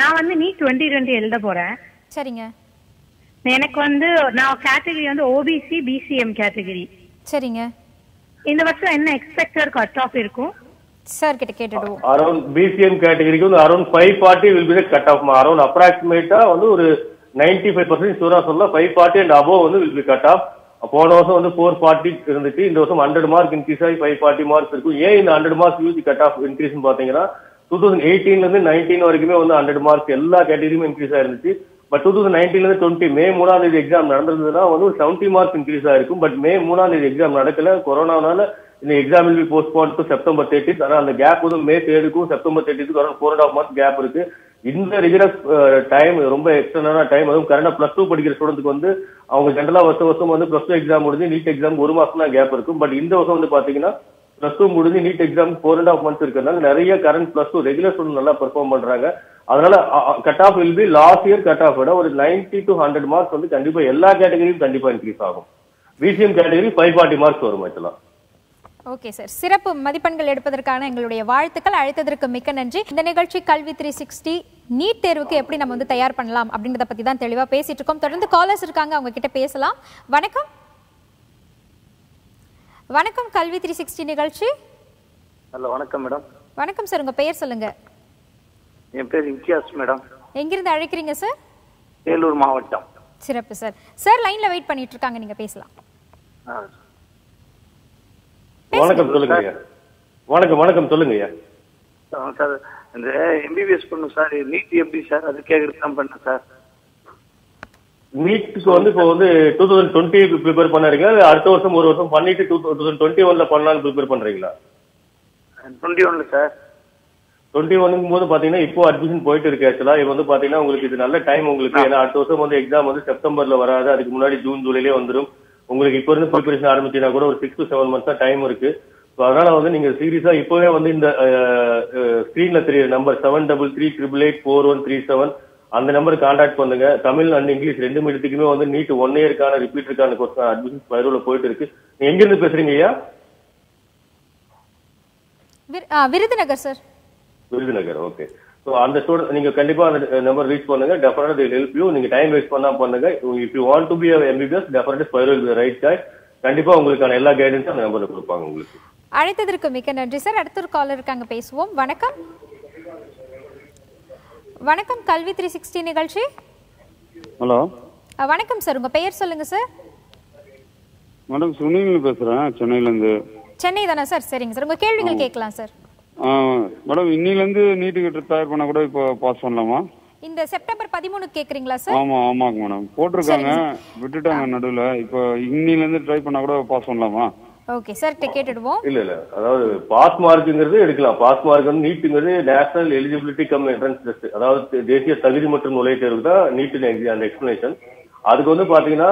நான் வந்து நீ 2020 எழுத போறேன். சரிங்க. எனக்கு வந்து நான் கேட்டகரி வந்து ஓபிசி பிசிஎம் கேட்டகரி. சரிங்க. இந்த வருஷம் என்ன எக்ஸ்பெக்டட் கட் ஆஃப் இருக்கும்? சார் கிட்ட கேட்டேன். அரௌண்ட் பிசிஎம் கேட்டகரிக்கு வந்து around 540 will be the cut off. Around அப்ராக்ஸிமேட்டா வந்து ஒரு 95% சூரா சொல்ல 540 and above வந்து will be cut off. போன வருஷம் வந்து 440 இருந்துச்சு. இந்த வருஷம் 100 மார்க் இன்கிரீஸ் ஆகி 540 மார்க் இருக்கும். ஏன் இந்த 100 மார்க் யூஸ் கட் ஆஃப் இன்கிரீஸ்னு பாத்தீங்கன்னா 2018ல இருந்து 19 வரைக்குமே வந்து 100 மார்க் எல்லா கேட்டகரியுமே இன்கிரீஸ் ஆயிருந்துச்சு. பட் 2019ல இருந்து 20 மே 3ஆம் தேதி எக்ஸாம் நடந்ததுன்னா வந்து 70 மார்க் இன்கிரீஸ் ஆயிருக்கும். பட் மே 3ஆம் தேதி எக்ஸாம் நடக்கல. கொரோனானால இந்த exam will be postponed to September 30th. ஆனால் அந்த கேப் வந்து May 3rd-க்கும் September 30th-க்கும் அரௌண்ட் 4.5 months கேப் இருக்கு. இந்த ரெகுலர் டைம் ரொம்ப எக்ஸ்டர்னலான டைம். அதுவும் கரெக்டா பிளஸ் டூ படிக்கிற ஸ்டூடெண்ட்க்கு வந்து அவங்க ஜென்ரலா வருஷம் வருஷம் வந்து பிளஸ் டூ எக்ஸாம் முடிஞ்சு நீட் எக்ஸாம் 1 மாசம் தான் கேப் இருக்கும். பட் இந்த வருஷம் வந்து பாத்தீங்கன்னா பிளஸ் டூ முடிஞ்சு நீட் எக்ஸாம் 4.5 months இருக்கிறதுனால நிறைய current plus two regular student நல்லா பெர்ஃபார்ம் பண்றாங்க. அதனால cut off will be last year cut off விட ஒரு 90 to 100 marks வந்து கண்டிப்பா எல்லா கேட்டகரியும் கண்டிப்பா இன்க்ரீஸ் ஆகும். பிசிஎம் கேட்டகரி 540 marks வரும். இதெல்லாம் ஓகே சார். சிறப்பு மதிப்பெண்கள் எடுப்பதற்கான எங்களுடைய வாழ்த்துக்கள். அழைத்ததற்கு மிக்க நன்றி. இந்த நிகழ்ச்சி கல்வி 360 நீட் தேர்வுக்கு எப்படி நம்ம வந்து தயார் பண்ணலாம் அப்படின்றத பத்தி தான் தெளிவா பேசிட்டு இருக்கோம். தொடர்ந்து காலர்ஸ் இருக்காங்க, அவங்க கிட்ட பேசலாம். வணக்கம். வணக்கம் கல்வி 360 நிகழ்ச்சி. ஹலோ வணக்கம் மேடம். வணக்கம் சார். உங்க பெயர் சொல்லுங்க. என் பேர் இன்சியாஸ் மேடம். எங்க இருந்து அழைக்கிறீங்க சார்? வேலூர் மாவட்டம். சிறப்பு சார். சார் லைன்ல வெயிட் பண்ணிட்டு இருக்காங்க, நீங்க பேசலாம். வணக்கம் சொல்லுங்க. வணக்கம் வணக்கம் சொல்லுங்க. சார் இந்த எம்பிபிஎஸ் பண்ணும் சார் நீட் எப்படி சார் அது கேக்குறது தான் பண்ண சார். நீட்க்கு வந்து இப்போ வந்து 2020 ப்ரிப்பேர் பண்ணறீங்க, அடுத்த வருஷம் ஒரு வருஷம் பண்ணிட்டு 2021ல பண்ணலாம்னு ப்ரிப்பேர் பண்றீங்களா? 21ல சார். 21ங்கும் போது பாத்தீங்கன்னா இப்போ அட்மிஷன் போயிட்டு இருக்கு. ஆக்சுவலா இது வந்து பாத்தீங்கன்னா உங்களுக்கு இது நல்ல டைம் உங்களுக்கு. ஏன்னா அடுத்த வருஷம் வந்து எக்ஸாம் வந்து செப்டம்பர்ல வராது, அதுக்கு முன்னாடி ஜூன் ஜூலையிலே வந்துடும். உங்களுக்கு இப்போ இருந்து ப்ரிப்பரேஷன் ஆரம்பிச்சீங்கன்னா கூட ஒரு 6 to 7 months தான் டைம் இருக்கு. ஸோ அதனால வந்து நீங்க சீரியஸா இப்பவே வந்து இந்த ஸ்கிரீன்ல தெரிய நம்பர் 733884137 அந்த நம்பர் கான்டாக்ட் பண்ணுங்க. தமிழ் அண்ட் இங்கிலீஷ் 2 மீடியத்துக்குமே வந்து நீட் 1 year-க்கான ரிப்பீட்டருக்கான கோர்ஸ் அட்மிஷன் ஸ்பைரோல போயிட்டு இருக்கு. நீங்க எங்க இருந்து பேசுறீங்க ஐயா? Virudhunagar sir. Virudhunagar okay. So அந்த ஸ்டூடெண்ட் நீங்க கண்டிப்பா அந்த நம்பர் ரீச் பண்ணுங்க. Definitely they help you. நீங்க டைம் வேஸ்ட் பண்ணா பண்ணுங்க. If you want to be MBBS definitely Spiral is the right choice. கண்டிப்பா உங்களுக்கான எல்லா கைடன்ஸும் அந்த நம்பர்ல கொடுப்பாங்க உங்களுக்கு. அழைத்ததற்கு மிக்க நன்றி சார். அடுத்த ஒரு காலர் இருக்காங்க பேசுவோம். வணக்கம். வணக்கம் கல்வி 360 நிகழ்ச்சி. ஹலோ வணக்கம் சார். உங்க பெயர் சொல்லுங்க சார். மேடம் சுனில் பேசுறேன் சென்னையில இருந்து. சென்னை தானா சார்? சரிங்க சார். உங்க கேள்விகள் கேட்கலாம் சார். மேடம் இன்னில இருந்து நீட் கிட்ட தயார் பண்ண கூட இப்ப பாஸ் பண்ணலாமா? இந்த செப்டம்பர் 13 கேக்குறீங்களா சார்? ஆமா ஆமாங்க மேடம் போட்டுருக்காங்க, விட்டுட்டாங்க நடுவுல. இப்ப இன்னில இருந்து ட்ரை பண்ண கூட பாஸ் பண்ணலாமா? ஓகே சார் கேட்டுடுவோம். இல்ல இல்ல அதாவது பாஸ் மார்க்ங்கிறது எடுக்கலாம். பாஸ் மார்க் வந்து நீட்ங்கிறது national eligibility cum entrance test, அதாவது தேசிய தகுதி மற்றும் நுழைவுத் தேர்வு தான் நீட் அந்த எக்ஸ்பிளனேஷன். அதுக்கு வந்து பாத்தீங்கன்னா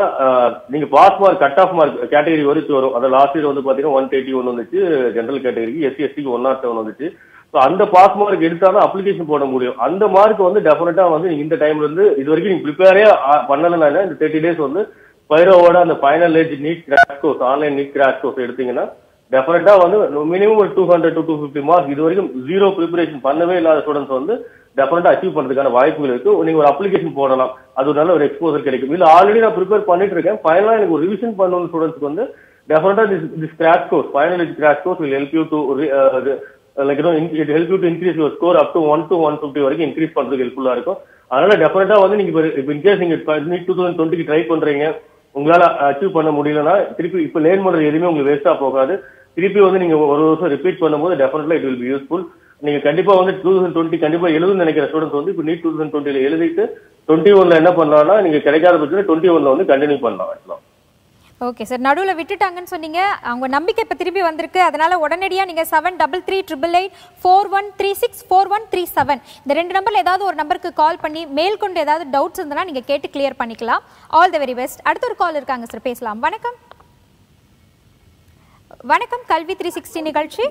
நீங்க pass mark cut off mark category வரைக்கும் வரும். அதாவது லாஸ்ட் இயர் வந்து பாத்தீங்கன்னா 131 வந்துச்சு ஜெனரல் கேட்டகரிக்கு, எஸ்சி எஸ்டிக்கு 107 வந்துச்சு. ஸோ அந்த பாஸ் மார்க் எடுத்தாலும் அப்ளிகேஷன் போட முடியும். அந்த மார்க் வந்து டெஃபினட்டா வந்து இந்த டைம்ல இருந்து இது வரைக்கும் நீங்க ப்ரிப்பேரே பண்ணலனால இந்த 30 days வந்து ஸ்பைரோவோட அந்த final edge NEET crash course, online NEET crash course எடுத்தீங்கன்னா டெஃபினட்டா வந்து மினிமம் ஒரு 200 to 250 மார்க் இது வரைக்கும் ஜீரோ ப்ரிப்பரேஷன் பண்ணவே இல்லாத ஸ்டூடெண்ட்ஸ் வந்து டெஃபினட்டா அச்சீவ் பண்றதுக்கான வாய்ப்புகள் இருக்கு. நீங்க ஒரு அப்ளிகேஷன் போடலாம், அது நல்ல ஒரு எக்ஸ்போசர் கிடைக்கும். இல்ல ஆல்ரெடி நான் ப்ரிப்பேர் பண்ணிட்டு இருக்கேன், ஃபைனலா எனக்கு ஒரு ரிவிஷன் பண்ணணும் ஸ்டூடெண்ட்ஸ்க்கு வந்து டெஃபினட்டா this crash course, final edge crash course will help you to it help you to increase your score up to 1 to 150 வரைக்கும் இன்க்ரீஸ் பண்றதுக்கு ஹெல்ப்ஃபுல்லா இருக்கும். அதனால டெஃபினட்டா வந்து நீங்க இன்கேஸ் நீங்க 2020 ட்ரை பண்றீங்க, உங்களால அச்சீவ் பண்ண முடியலன்னா திருப்பி இப்ப லேர்ன் பண்றது எதுவுமே உங்களுக்கு வேஸ்டா போகாது. திருப்பி வந்து நீங்க ஒரு வருஷம் ரிப்பீட் பண்ணும்போது definitely it will be useful. நீங்க கண்டிப்பா வந்து 2020 கண்டிப்பா எழுதுன்னு நினைக்கிற ஸ்டூடெண்ட்ஸ் வந்து இப்போ நீட் 2020 எழுதிட்டு 2021 என்ன பண்ணலாம்னா நீங்க கிடைக்காத பட்சத்துல 2021 வந்து கண்டினியூ பண்ணலாம். ஓகே சார், நடுவில் விட்டுட்டாங்கன்னு சொன்னீங்க, அவங்க நம்பிக்கை இப்போ திரும்பி வந்திருக்கு. அதனால உடனடியாக நீங்கள் 73338841364137 இந்த ரெண்டு நம்பரில் ஏதாவது ஒரு நம்பருக்கு கால் பண்ணி மேல் கொண்டு ஏதாவது டவுட்ஸ் இருந்தால் நீங்கள் கேட்டு கிளியர் பண்ணிக்கலாம். All the very best. அடுத்த ஒரு கால் இருக்காங்க சார், பேசலாம். வணக்கம். வணக்கம், கல்வி 360 நிகழ்ச்சி.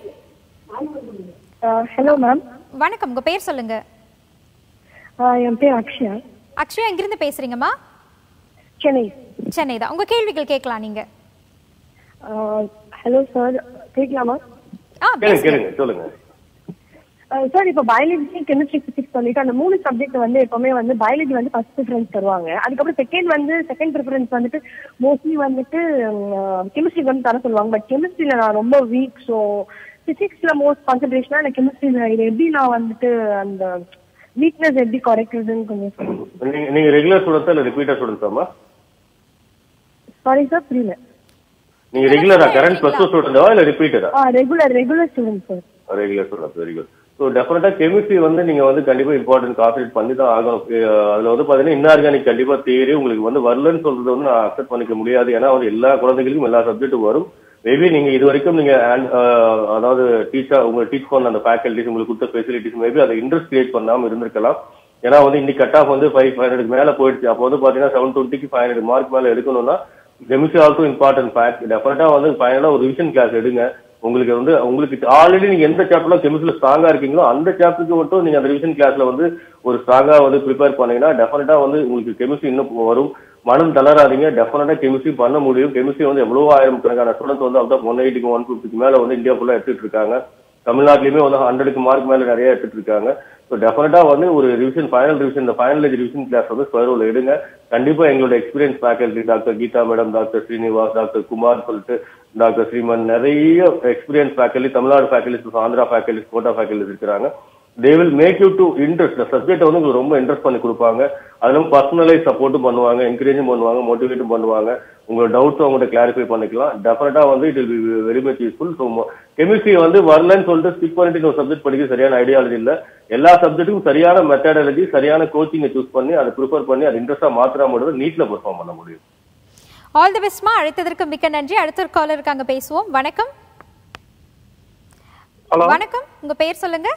ஹலோ மேம், வணக்கம். உங்கள் பேர் சொல்லுங்க. என் பேர் அக்ஷயா. அக்ஷயா, எங்கிருந்து பேசுறீங்கம்மா? சென்னை. சென்னை தான். உங்க கேள்விகள் கேட்கலாம் நீங்க. ஹலோ சார், கேட்கலாமா? கேளுங்க, சொல்லுங்க சார். இப்போ பயாலஜி, கெமிஸ்ட்ரி, பிசிக்ஸ் சொல்லிட்டு அந்த மூணு சப்ஜெக்ட் வந்து எப்பவுமே வந்து பயாலஜி வந்து ஃபர்ஸ்ட் ப்ரிஃபரன்ஸ் தருவாங்க. அதுக்கப்புறம் செகண்ட் வந்து செகண்ட் ப்ரிஃபரன்ஸ் வந்துட்டு மோஸ்ட்லி வந்துட்டு கெமிஸ்ட்ரிக்கு வந்து தர சொல்லுவாங்க. பட் கெமிஸ்ட்ரியில நான் ரொம்ப வீக், ஸோ பிசிக்ஸ்ல மோஸ்ட் கான்சன்ட்ரேஷனா எனக்கு கெமிஸ்ட்ரியில. இது எப்படி நான் வந்துட்டு அந்த வீக்னஸ் எப்படி கரெக்ட்னு கொஞ்சம் சொல்லுங்க. நீங்க ரெகுலர் ஸ்டூடண்ட்ஸா இல்ல ரிப்பீட்டட் ஸ்டூடண்ட்ஸாமா? சாரி சார், புரியல. நீங்க ரெகுலரா கரண்ட் ப்ளஸ் 2 ஸ்டூடண்டா இல்ல ரிப்பீட்டடா? Regular student sir. Regular student, very good. So டெஃபினட்டா கெமிஸ்ட்ரி வந்து நீங்க வந்து கண்டிப்பா இம்பார்ட்டன்ட் கான்சென்ட்ரேட் பண்ணி தான் ஆகணும். அதுல வந்து பாத்தீங்கன்னா இன்ஆர்கானிக் கண்டிப்பா தியரி உங்களுக்கு வந்து வரலன்னு சொல்றது வந்து நான் அக்செப்ட் பண்ணிக்க முடியாது. ஏன்னா வந்து எல்லா குழந்தைகளுக்கும் எல்லா சப்ஜெக்டும் வரும். மேபி நீங்க இது வரைக்கும் நீங்க அதாவது டீச்சர் உங்க டீச் பண்ண அந்த ஃபேக்கல்டிஸ் உங்களுக்கு கொடுத்த ஃபெசிலிட்டிஸ் மேபி அதை இன்ட்ரெஸ்ட் கிரியேட் பண்ணாம இருந்திருக்கலாம். ஏன்னா வந்து இன்னைக்கு கட் ஆஃப் வந்து 500 மேல போயிடுச்சு. அப்போ வந்து பாத்தீங்கன்னா 720 மார்க் மேல எடுக்கணும்னா கெமிஸ்ட்ரி ஆல்சோ இம்பார்ட்டன்ட் ஃபேக்ட். டெஃபினட்டா வந்து ஃபைனலா ஒரு ரிவிஷன் கிளாஸ் எடுங்க. உங்களுக்கு வந்து உங்களுக்கு ஆல்ரெடி நீங்க எந்த சாப்டர்ல கெமிஸ்ட்ரியில ஸ்ட்ராங்கா இருக்கீங்களோ அந்த சாப்டருக்கு மட்டும் நீங்க அந்த ரிவிஷன் கிளாஸ்ல வந்து ஒரு ஸ்ட்ராங்கா வந்து ப்ரிப்பேர் பண்ணீங்கன்னா டெஃபினட்டா வந்து உங்களுக்கு கெமிஸ்ட்ரி இன்னும் வரும். மனம் தளராதீங்க, டெஃபினட்டா கெமிஸ்ட்ரி பண்ண முடியும். கெமிஸ்ட்ரி வந்து எவ்வளவு ஆயிரம் கணக்கான ஸ்டூடெண்ட்ஸ் வந்து அப்பதான் 180 to 150 மேல வந்து இந்தியா ஃபுல்லா எடுத்துட்டு இருக்காங்க. தமிழ்நாட்டிலுமே வந்து 100 மார்க் மேல நிறைய எடுத்துட்டு இருக்காங்க. ஸோ டெஃபினட்டா வந்து ஒரு ரிவிஷன், ஃபைனல் ரிவிஷன், இந்த ஃபைனல் ரிவிஷன் கிளாஸ் வந்து ஸ்பைரோல எடுங்க. கண்டிப்பா எங்களோட experience faculty doctor Geetha madam, doctor Srinivas, doctor Kumar சொல்லிட்டு, டாக்டர் ஸ்ரீமன், நிறைய experience faculty, Tamil Nadu faculties, Andhra faculties, Kota faculties இருக்கிறாங்க. They will make you to interest. Subject வந்து உங்களுக்கு ரொம்ப இன்ட்ரெஸ்ட் பண்ணி கொடுப்பாங்க. அதுவும் பர்சனலைஸ் சப்போர்ட்டும் பண்ணுவாங்க, என்கரேஜும் பண்ணுவாங்க, மோட்டிவேட்டும் பண்ணுவாங்க. உங்களோட டவுட்ஸும் அவங்கள்ட்ட கிளாரிஃபை பண்ணிக்கலாம். டெஃபினட்டா வந்து it will be very much useful. So chemistry வந்து வரலன்னு சொல்லிட்டு ஸ்கிப் பண்ணிட்டு இன்னொரு சப்ஜெக்ட் படிக்க சரியான ஐடியாலஜி இல்லை. எல்லா சப்ஜெக்ட்டுக்கும் சரியான மெத்தடாலஜி, சரியான கோச்சிங்கை சூஸ் பண்ணி அதை ப்ரிஃபர் பண்ணி அது இன்ட்ரெஸ்டா மாத்திர முடியும், நீட்ல பெர்ஃபார்ம் பண்ண முடியும். ஆல் தி பெஸ்ட்மா. அழைத்ததற்கு மிக்க நன்றி. அடுத்த ஒரு காலர் இருக்காங்க, பேசுவோம். வணக்கம். வணக்கம், உங்க பெயர் சொல்லுங்க.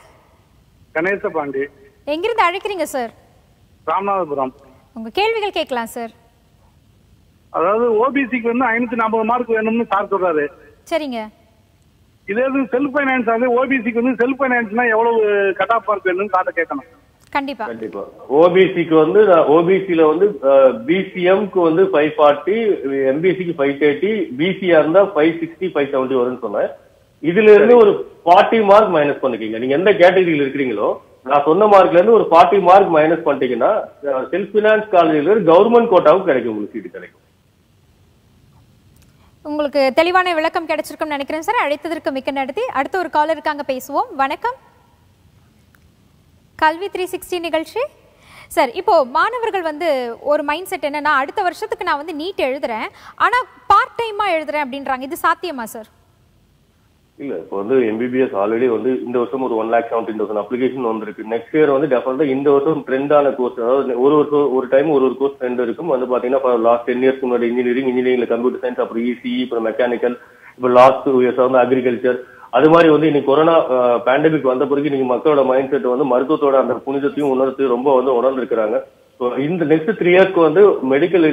கணேச பாண்டி. எங்கிருந்து அழைக்கிறீங்க சார்? ராமநாதபுரம். உங்க கேள்விகள் கேட்கலாம் சார். அதாவது ஓபிசிக்கு வந்து 540 மார்க் வேணும்னு சார் சொல்றாரு. சரிங்க. இதே இது செல்ஃப் ஃபைனான்ஸ் ஆனது ஓபிசிக்கு வந்து செல்ஃப் ஃபைனான்ஸ்னா எவ்வளவு கட் ஆஃப் மார்க் வேணும்னு சார் கேட்கணும். கண்டிப்பா கண்டிப்பா ஓபிசிக்கு வந்து ஓபிசில வந்து பிசிஎம்க்கு வந்து 540, எம்பிசிக்கு 530, பிசிஆர் இருந்தா 560, 570 வரும்னு சொன்னேன். இதுல இருந்து ஒரு 40 மார்க் மைனஸ் பண்ணிக்கீங்க. நீங்க எந்த கேட்டகரியில் இருக்கிறீங்களோ நான் சொன்ன மார்க்ல இருந்து ஒரு 40 மார்க் மைனஸ் பண்ணிட்டீங்கன்னா செல்ஃப் ஃபைனான்ஸ் காலேஜ்ல கவர்மெண்ட் கோட்டாவும் கிடைக்கும், உங்களுக்கு சீட்டு கிடைக்கும். உங்களுக்கு தெளிவான விளக்கம் கிடைச்சிருக்கும் நினைக்கிறேன் சார். அழைத்ததற்கு மிக்க நன்றி. அடுத்த ஒரு காலர் இருக்காங்க, பேசுவோம். வணக்கம், கல்வி 360 நிகழ்ச்சி சார். இப்போ மாணவர்கள் வந்து ஒரு மைண்ட் செட் என்னன்னா அடுத்த வருஷத்துக்கு நான் வந்து நீட் எழுதுறேன், ஆனா பார்ட் டைமா எழுதுறேன் அப்படின்றாங்க. இது சாத்தியமா சார்? இல்ல இப்போ வந்து எம்பிபிஎஸ் ஆல்ரெடி வந்து இந்த வருஷம் ஒரு 1,17,000 அப்ளிகேஷன் வந்திருக்கு. நெக்ஸ்ட் இயர் வந்து டெஃபினட்டா இந்த வருஷம் ட்ரெண்டான கோர்ஸ், அதாவது ஒரு டைம் ஒரு கோர்ஸ் ட்ரெண்ட் இருக்கும். வந்து பாத்தீங்கன்னா லாஸ்ட் 10 years முன்னாடி இன்ஜினியரிங்ல கம்ப்யூட்டர் சயின்ஸ், அப்புறம் ECE, அப்புறம் மெக்கானிக்கல், இப்போ லாஸ்ட் 2 years வந்து அக்ரிகல்ச்சர். அது மாதிரி வந்து இன்னைக்கு கொரோனா பேண்டமிக் வந்த பிறகு நீங்க மக்களோட மைண்ட் செட் வந்து மருத்துவத்தோட அந்த புனிதத்தையும் உணர்த்து ரொம்ப வந்து உணர்ந்து இருக்கிறாங்க. இந்த நெக்ஸ்ட் 3 இயர்ஸ்க்கு வந்து மெடிக்கல்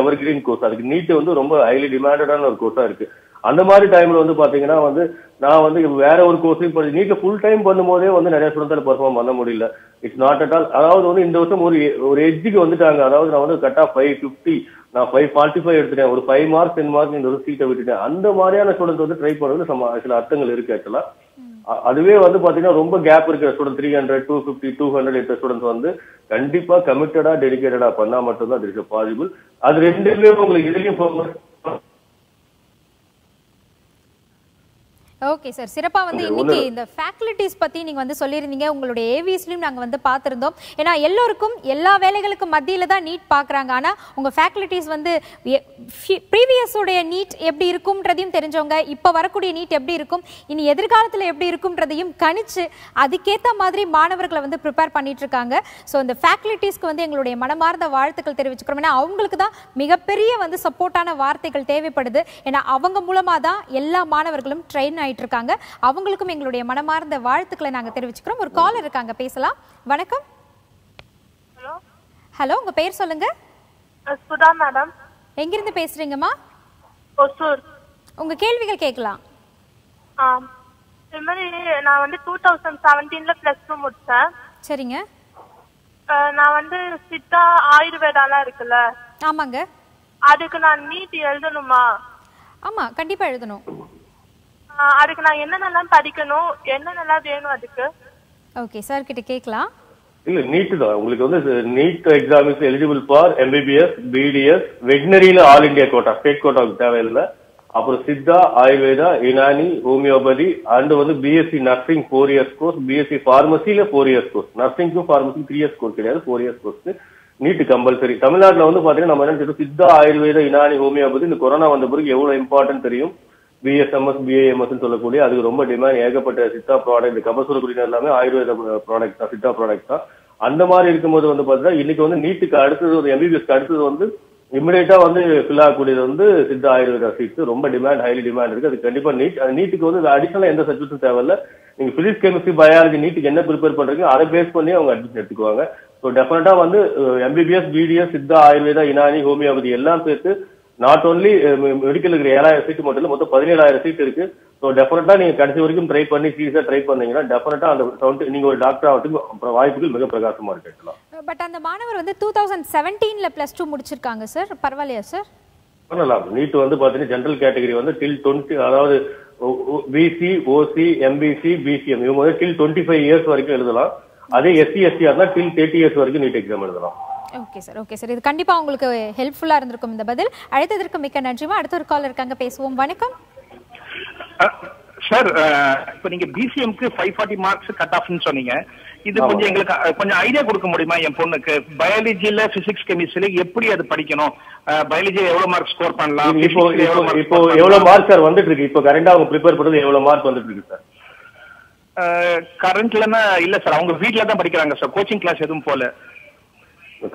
எவர்கிரீன் கோர்ஸ் அதுக்கு நீட் வந்து ரொம்ப ஹைலி டிமாண்டடான ஒரு கோர்ஸா இருக்கு. அந்த மாதிரி டைம்ல வந்து பாத்தீங்கன்னா வந்து நான் வந்து வேற ஒரு கோர்ஸையும் படி நீட்ல ஃபுல் டைம் பண்ணும்போதே வந்து நிறைய ஸ்டூடெண்ட்ஸால பெர்ஃபார்ம் பண்ண முடியல. It's not at all. அதாவது வந்து இந்த வருஷம் ஒரு எட்ஜுக்கு வந்துட்டாங்க. அதாவது நான் வந்து கட் ஆஃப் 550 நான் 545 எடுத்துட்டேன். ஒரு 5 மார்க் 10 மார்க் இந்த ஒரு சீட்டை விட்டுட்டேன். அந்த மாதிரியான ஸ்டூடெண்ட் வந்து ட்ரை பண்றது நம்ம சில அர்த்தங்கள் இருக்கு. ஆக்சுவலா அதுவே வந்து பாத்தீங்கன்னா ரொம்ப கேப் இருக்கிற ஸ்டூடெண்ட் 300, 250, 200 இருக்கிற ஸ்டூடெண்ட்ஸ் வந்து கண்டிப்பா கமிட்டடா டெடிகேட்டடா பண்ணா மட்டும்தான் இட் இஸ் பாசிபிள். அது ரெண்டுமே உங்களுக்கு இதுலயும் போகும். ஓகே சார், சிறப்பாக வந்து இன்னைக்கு இந்த ஃபேக்கல்டிஸ் பற்றி நீங்கள் வந்து சொல்லியிருந்தீங்க. உங்களுடைய ஏவிஎஸ்லையும் நாங்கள் வந்து பார்த்துருந்தோம். ஏன்னா எல்லோருக்கும் எல்லா வேலைகளுக்கும் மத்தியில் தான் நீட் பார்க்குறாங்க. ஆனால் உங்கள் ஃபேக்கல்டிஸ் வந்து ப்ரீவியஸோடைய நீட் எப்படி இருக்கும்ன்றதையும் தெரிஞ்சவங்க, இப்போ வரக்கூடிய நீட் எப்படி இருக்கும், இனி எதிர்காலத்தில் எப்படி இருக்கும்ன்றதையும் கணிச்சு அதுக்கேற்ற மாதிரி மாணவர்களை வந்து ப்ரிப்பேர் பண்ணிட்டு இருக்காங்க. ஸோ இந்த ஃபேக்கல்டிஸ்க்கு வந்து எங்களுடைய மனமார்ந்த வாழ்த்துக்கள் தெரிவிச்சுக்கிறோம். ஏன்னா அவங்களுக்கு தான் மிகப்பெரிய வந்து சப்போர்ட்டான வார்த்தைகள் தேவைப்படுது. ஏன்னா அவங்க மூலமாக தான் எல்லா மாணவர்களும் ட்ரெயின் இருக்காங்க. அவங்களுக்கும் எங்களுடைய மனமார்ந்த வாழ்த்துக்களை நாங்க தெரிவிச்சுக்கிறோம். ஒரு காலர் இருக்காங்க, பேசலாம். வணக்கம். ஹலோ ஹலோ, உங்க பேர் சொல்லுங்க. சுதா மேடம். எங்க இருந்து பேசுறீங்கம்மா? ஒசூர். உங்க கேள்விகள் கேட்கலாம். இந்த மாதிரி நான் வந்து 2017ல +2 முடிச்சேன். சரிங்க. நான் வந்து சித்தா ஆயுர்வேதால இருக்குல. ஆமாங்க. அதுக்கு நான் நீட் எழுதணுமா? ஆமா, கண்டிப்பா எழுதணும். அதுக்கு நான் என்னென்னலாம் படிக்கணும், என்னென்னலாம் வேணும் அதுக்கு? ஓகே சார், கிட்ட கேக்கலாம். இல்ல நீட் தான் உங்களுக்கு வந்து NEET exam is eligible for MBBS BDS வெட்னரியில ஆல் இந்தியா கோட்டா ஸ்டேட் கோட்டாவுக்கு தேவையில்லை. அப்புறம் சித்தா ஆயுர்வேதா யுனானி ஹோமியோபதி அண்ட் வந்து BSc nursing 4 years course, BSc பார்மசியில 4 இயர்ஸ் கோர்ஸ், நர்சிங்கும் பார்மசி 3 இயர்ஸ் கோர்ஸ் கிடையாது, 4 இயர்ஸ் கோர்ஸ் நீட் கம்பல்சரி. தமிழ்நாட்டில் வந்து பாத்தீங்கன்னா நம்ம என்ன சித்தா ஆயுர்வேதா யுனானி ஹோமியோபதி இந்த கொரோனா வந்த பிறகு எவ்வளவு இம்பார்ட்டன்ட் தெரியும். BSMS BAMS சொல்லக்கூடிய அதுக்கு ரொம்ப டிமாண்ட், ஏகப்பட்ட சித்தா ப்ராடக்ட் கபசூர குறியினர் எல்லாமே ஆயுர்வேத ப்ராடக்ட் தான், சித்தா ப்ராடக்ட் தான். அந்த மாதிரி இருக்கும்போது வந்து பாத்தீங்கன்னா இன்னைக்கு வந்து நீட்டுக்கு அடுத்தது ஒரு MBBSக்கு அடுத்தது வந்து இமிடியேட்டா வந்து ஃபில் ஆகக்கூடியது வந்து சித்தா ஆயுர்வேதா சீட்ஸ் ரொம்ப டிமாண்ட், ஹைலி டிமாண்ட் இருக்கு. அது கண்டிப்பா நீட் நீட்டுக்கு வந்து அடிஷனலா எந்த சப்ஜெக்ட்டும் தேவையில்ல. நீங்க பிசிக்ஸ் கெமிஸ்ட்ரி பயாலஜி நீட்டுக்கு என்ன ப்ரிப்பேர் பண்றீங்க அதை பேஸ் பண்ணி அவங்க அட்மிஷன் எடுத்துக்குவாங்க. ஸோ டெஃபினட்டா வந்து MBBS BDS Siddha Ayurveda Unani homeopathy எல்லாம் சேர்த்து நாட் ஓன்லி மெடிக்கல் இருக்கிற 7000 சீட்டு மட்டும் இல்லை, மொத்தம் 17000 சீட் இருக்கு. ஸோ டெஃபினட்டா நீங்க கடைசி வரைக்கும் ட்ரை பண்ணி சீரியஸா ட்ரை பண்ணீங்கன்னா டெஃபினட்டா அந்த நீங்க ஒரு டாக்டர் ஆகிறதுக்கு வாய்ப்புகள் மிக பிரகாசமா இருக்கு. பட் அந்த மாணவர் வந்து 2017ல +2 முடிச்சிருக்காங்க சார், பரவாயில்லையா சார்? பண்ணலாம். நீட் வந்து பாத்தீங்கன்னா ஜெனரல் கேட்டகரி வந்து டில் 20 அதாவது பிசி ஓசி எம்பிசி BCM இவங்க வந்து டில் 25 இயர்ஸ் வரைக்கும் எழுதலாம். அதே எஸ்சி எஸ்டியா இருந்தா டில் 30 இயர்ஸ் வரைக்கும் நீட் எக்ஸாம் எழுதலாம். ஓகே சார், ஓகே சார், இது கண்டிப்பா உங்களுக்கு ஹெல்ப்ஃபுல்லா இருந்திருக்கும் இந்த பதில். அடுத்ததற்கு மிக்க நன்றிமா. அடுத்த ஒரு கால் இருக்காங்க, பேசுவோம். வணக்கம் சார். இப்போ நீங்க BCM க்கு 540 மார்க்ஸ் கட் ஆஃப்னு சொன்னீங்க. இது கொஞ்சம் எங்களுக்கு கொஞ்சம் ஐடியா கொடுக்க முடியுமா? என் பொண்ணுக்கு பயாலஜில பிசிக்ஸ் கெமிஸ்ட்ரியில எப்படி அது படிக்கணும், பயாலஜி எவ்வளவு மார்க் ஸ்கோர் பண்ணலாம், இப்போ எவ்வளவு மார்க் சார் வந்துட்டு இருக்கு, இப்போ கரெண்டா அவங்க ப்ரிப்பேர் பண்றது எவ்வளவு மார்க் வந்துட்டு இருக்கு சார்? கரண்ட்லன்னா இல்ல சார், அவங்க வீட்ல தான் படிக்கிறாங்க சார், கோச்சிங் கிளாஸ் எதுவும் போல.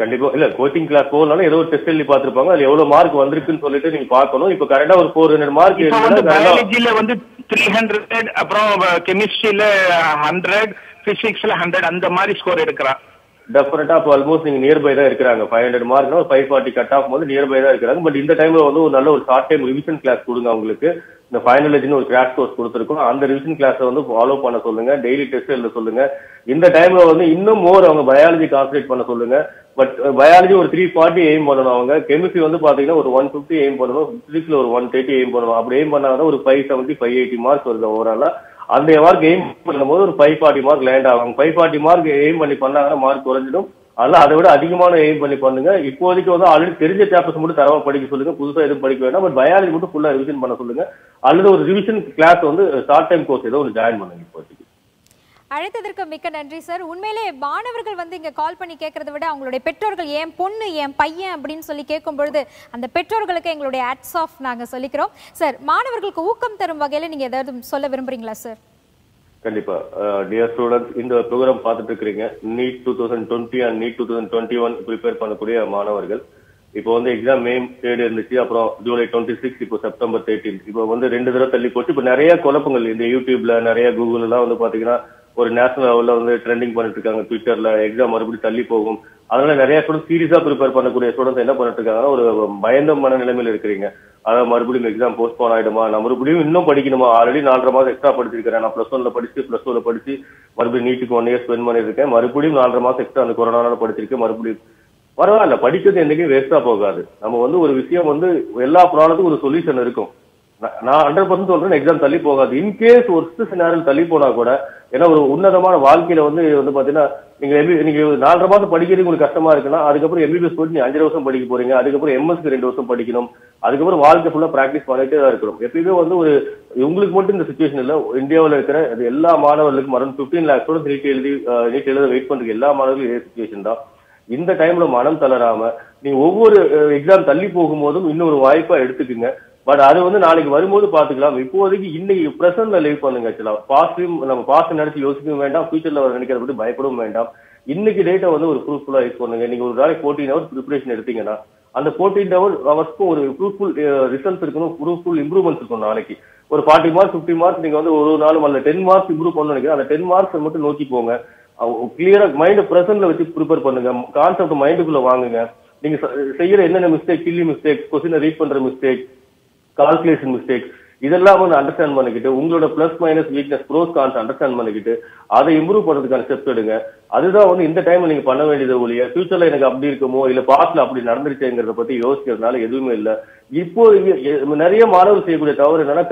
கண்டிப்பா இல்ல கோச்சிங் கிளாஸ் போகலாம், ஏதோ ஒரு டெஸ்ட் எழுதி பாத்துருப்பாங்க, அது எவ்வளவு மார்க் வந்திருக்குன்னு சொல்லிட்டு நீங்க பாக்கணும். இப்ப கரெக்டா ஒரு 400 மார்க் பயாலஜில வந்து 300, அப்புறம் கெமிஸ்ட்ரியில 100, பிசிக்ஸ்ல 100 அந்த மாதிரி ஸ்கோர் எடுக்கிறான். டெஃபினட்டா இப்போ ஆல்மோஸ்ட் நீங்க நியர்பை தான் இருக்கிறாங்க. 500 மார்க்னா ஒரு 540 கட் ஆஃப் போது நியர்பை தான் இருக்கிறாங்க. பட் இந்த டைம்ல வந்து ஒரு நல்ல ஒரு ஷார்ட் டைம் ரிவிஷன் கிளாஸ் கொடுங்க அவங்களுக்கு. இந்த ஃபைனலஜின்னு ஒரு கிராஷ் கோர்ஸ் கொடுத்துருக்கோம், அந்த ரிவிஷன் கிளாஸை வந்து ஃபாலோ பண்ண சொல்லுங்க, டெய்லி டெஸ்ட் எழுத சொல்லுங்க. இந்த டைம்ல வந்து இன்னும் மோர் அவங்க பயாலஜி கான்சன்ட்ரேட் பண்ண சொல்லுங்க. பட் பயாலஜி ஒரு 340 எய்ம் பண்ணணும் அவங்க, கெமிஸ்ட்ரி வந்து பாத்தீங்கன்னா ஒரு 150 எய்ம் பண்ணணும், பிசிக்ஸ்ல ஒரு 130 எய்ம் பண்ணணும். அப்படி எய்ம் பண்ணாங்கன்னா ஒரு 570, 580 மார்க்ஸ் வருது ஓவராலா. அந்த மார்க் எய்ம் பண்ணும் போது ஒரு 540 மார்க் லேண்ட் ஆகும். 540 மார்க் எய்ம் பண்ணி பண்ணாங்கன்னா மார்க் குறைஞ்சிடும். அதெல்லாம் அதை விட அதிகமான எய்ம் பண்ணி பண்ணுங்க. இப்போதைக்கு வந்து ஆல்ரெடி தெரிஞ்ச சாப்டர்ஸ் மட்டும் தரவா படிக்க சொல்லுங்க, புதுசா எதுவும் படிக்க வேண்டாம். பட் பயாலஜி மட்டும் ஃபுல்லா ரிவிஷன் பண்ண சொல்லுங்க, அல்லது ஒரு ரிவிஷன் கிளாஸ் வந்து ஷார்ட் டைம் கோர்ஸ் ஏதோ ஒரு ஜாயின் பண்ணுங்க. இப்போதைக்கு அழைத்ததற்கு மிக்க நன்றி சார். உண்மையிலே மாணவர்கள் வந்து இங்கே கால் பண்ணி கேட்கறத விட அவங்களுடைய பெற்றோர்கள் என் பொண்ணு என் பையன் அப்படின்னு சொல்லி கேட்கும்பொழுது அந்த பெற்றோர்களுக்கு எங்களுடைய ஹேட்ஸ் ஆஃப் நாங்கள் சொல்லிக்கிறோம் சார். மாணவர்களுக்கு ஊக்கம் தரும் வகையில் நீங்கள் ஏதாவது சொல்ல விரும்புறீங்களா சார்? கண்டிப்பா டியர் ஸ்டூடெண்ட்ஸ், இந்த ப்ரோக்ராம் பார்த்துட்டு இருக்கிறீங்க. நீட் 2020 அண்ட் நீட் 2021 ப்ரிப்பேர் பண்ணக்கூடிய மாணவர்கள் இப்போ வந்து எக்ஸாம் May 3 இருந்துச்சு, அப்புறம் July 26, இப்போ September 13. இப்போ வந்து 2 தடவை தள்ளி போச்சு. இப்போ நிறைய குழப்பங்கள் இந்த யூடியூப்ல நிறைய கூகுள் எல்லாம் வந்து பாத்தீங்கன்னா ஒரு நேஷனல் லெவல்ல வந்து ட்ரெண்டிங் பண்ணிட்டு இருக்காங்க. ட்விட்டர்ல எக்ஸாம் மறுபடியும் தள்ளி போகும், அதனால நிறைய ஸ்டூடெண்ட் சீரியஸா ப்ரிப்பேர் பண்ணக்கூடிய ஸ்டூடெண்ட்ஸ் என்ன பண்ணிட்டு இருக்காங்கன்னா ஒரு பயந்த மன நிலைமையில இருக்கிறீங்க. அதாவது மறுபடியும் எக்ஸாம் போஸ்ட்போன் ஆயிடுமா, நான் மறுபடியும் இன்னும் படிக்கணுமா, ஆல்ரெடி 4.5 மாதம் எக்ஸ்ட்ரா படிச்சிருக்கிறேன், நான் +1 படிச்சு +2 படிச்சு மறுபடியும் நீட்டுக்கு 1 இயர் ஸ்பெண்ட் பண்ணிருக்கேன், மறுபடியும் 4.5 மாதம் எக்ஸ்ட்ரா அந்த கொரோனால படிச்சிருக்கேன், மறுபடியும் பரவாயில்ல படிக்கிறது என்னைக்கும் வேஸ்டா போகாது. நம்ம வந்து ஒரு விஷயம் வந்து எல்லா ப்ராப்ளத்துக்கும் ஒரு சொல்யூஷன் இருக்கும். நான் 100% சொல்றேன் எக்ஸாம் தள்ளி போகாது. இன்கேஸ் ஒரு சினாரியோ தள்ளி போனா கூட ஏன்னா ஒரு உன்னதமான வாழ்க்கையில வந்து வந்து பாத்தீங்கன்னா நீங்க 4.5 மாதம் படிக்கிறது உங்களுக்கு கஷ்டமா இருக்குன்னா அதுக்கப்புறம் MBBS போட்டு நீ 5 வருஷம் படிக்க போறீங்க, அதுக்கப்புறம் MSக்கு 2 வருஷம் படிக்கணும், அதுக்கப்புறம் வாழ்க்கை ஃபுல்லா பிராக்டிஸ் பண்ணிட்டே தான் இருக்கணும். எப்பயுமே வந்து ஒரு உங்களுக்கு மட்டும் இந்த சுச்சுவேஷன் இல்ல, இந்தியாவில் இருக்கிற எல்லா மாணவர்களுக்கும் மரம் 15 லேக்ஸோட நீட் எழுத வெயிட் பண்ற எல்லா மாணவர்களும் இதே சுச்சுவேஷன் தான். இந்த டைம்ல மனம் தளராம நீங்க ஒவ்வொரு எக்ஸாம் தள்ளி போகும்போதும் இன்னொரு வாய்ப்பா எடுத்துக்குங்க. பட் அது வந்து நாளைக்கு வரும்போது பாத்துக்கலாம். இப்போதைக்கு இன்னைக்கு பிரசன்ட்ல லைவ் பண்ணுங்க. ஆக்சுவலா பாசிட்டிவ் நம்ம பாஸ்ட் நினைச்சு யோசிக்கவும் வேண்டாம், ஃபியூச்சர்ல வர நினைக்கிறத பத்தி பயப்படவும் வேண்டாம். இன்னைக்கு டேட்டா வந்து ஒரு ப்ரூஃப்ஃபுல்லா யூஸ் பண்ணுங்க. நீங்க ஒரு நாளைக்கு 14 ஹவர்ஸ் ப்ரிப்பரேஷன் எடுத்தீங்கன்னா அந்த 14 ஹவர்ஸ்க்கு ஒரு ப்ரூஃப்ஃபுல் ரிசல்ட்ஸ் இருக்கணும், ப்ரூஃப்ஃபுல் இம்ப்ரூவ்மெண்ட்ஸ் இருக்கணும். நாளைக்கு ஒரு 40 மார்க்ஸ் 50 மார்க்ஸ் நீங்க வந்து ஒரு நாளும் அல்ல 10 மார்க்ஸ் இம்ப்ரூவ் பண்ணணும்னு நினைக்கிறேன். அந்த 10 மார்க்ஸ் மட்டும் நோக்கி போங்க. கிளியரா மைண்ட் பிரசன்ட்ல வச்சு ப்ரிப்பேர் பண்ணுங்க. கான்செப்ட் மைண்டுக்குள்ள வாங்குங்க. நீங்க செய்யற என்னென்ன மிஸ்டேக், கில்லி மிஸ்டேக், கொஸ்டினை ரீட் பண்ற மிஸ்டேக், கால்குலேஷன் மிஸ்டேக்ஸ் இதெல்லாம் வந்து அண்டர்ஸ்டாண்ட் பண்ணிக்கிட்டு உங்களோட plus minus weakness pros cons understand பண்ணிக்கிட்டு அதை இம்ப்ரூவ் பண்றதுக்கான ஸ்டெப்ஸ் எடுங்க. அதுதான் வந்து இந்த டைம்ல நீங்க பண்ண வேண்டியது ஒழிய ஃபியூச்சர்ல எனக்கு அப்படி இருக்குமோ இல்ல பாஸ்ட்ல அப்படி நடந்துருச்சுங்கிறத பத்தி யோசிக்கிறதுனால எதுவுமே இல்ல. இப்போ நிறைய மாணவர்கள் செய்யக்கூடிய தவறு என்னன்னா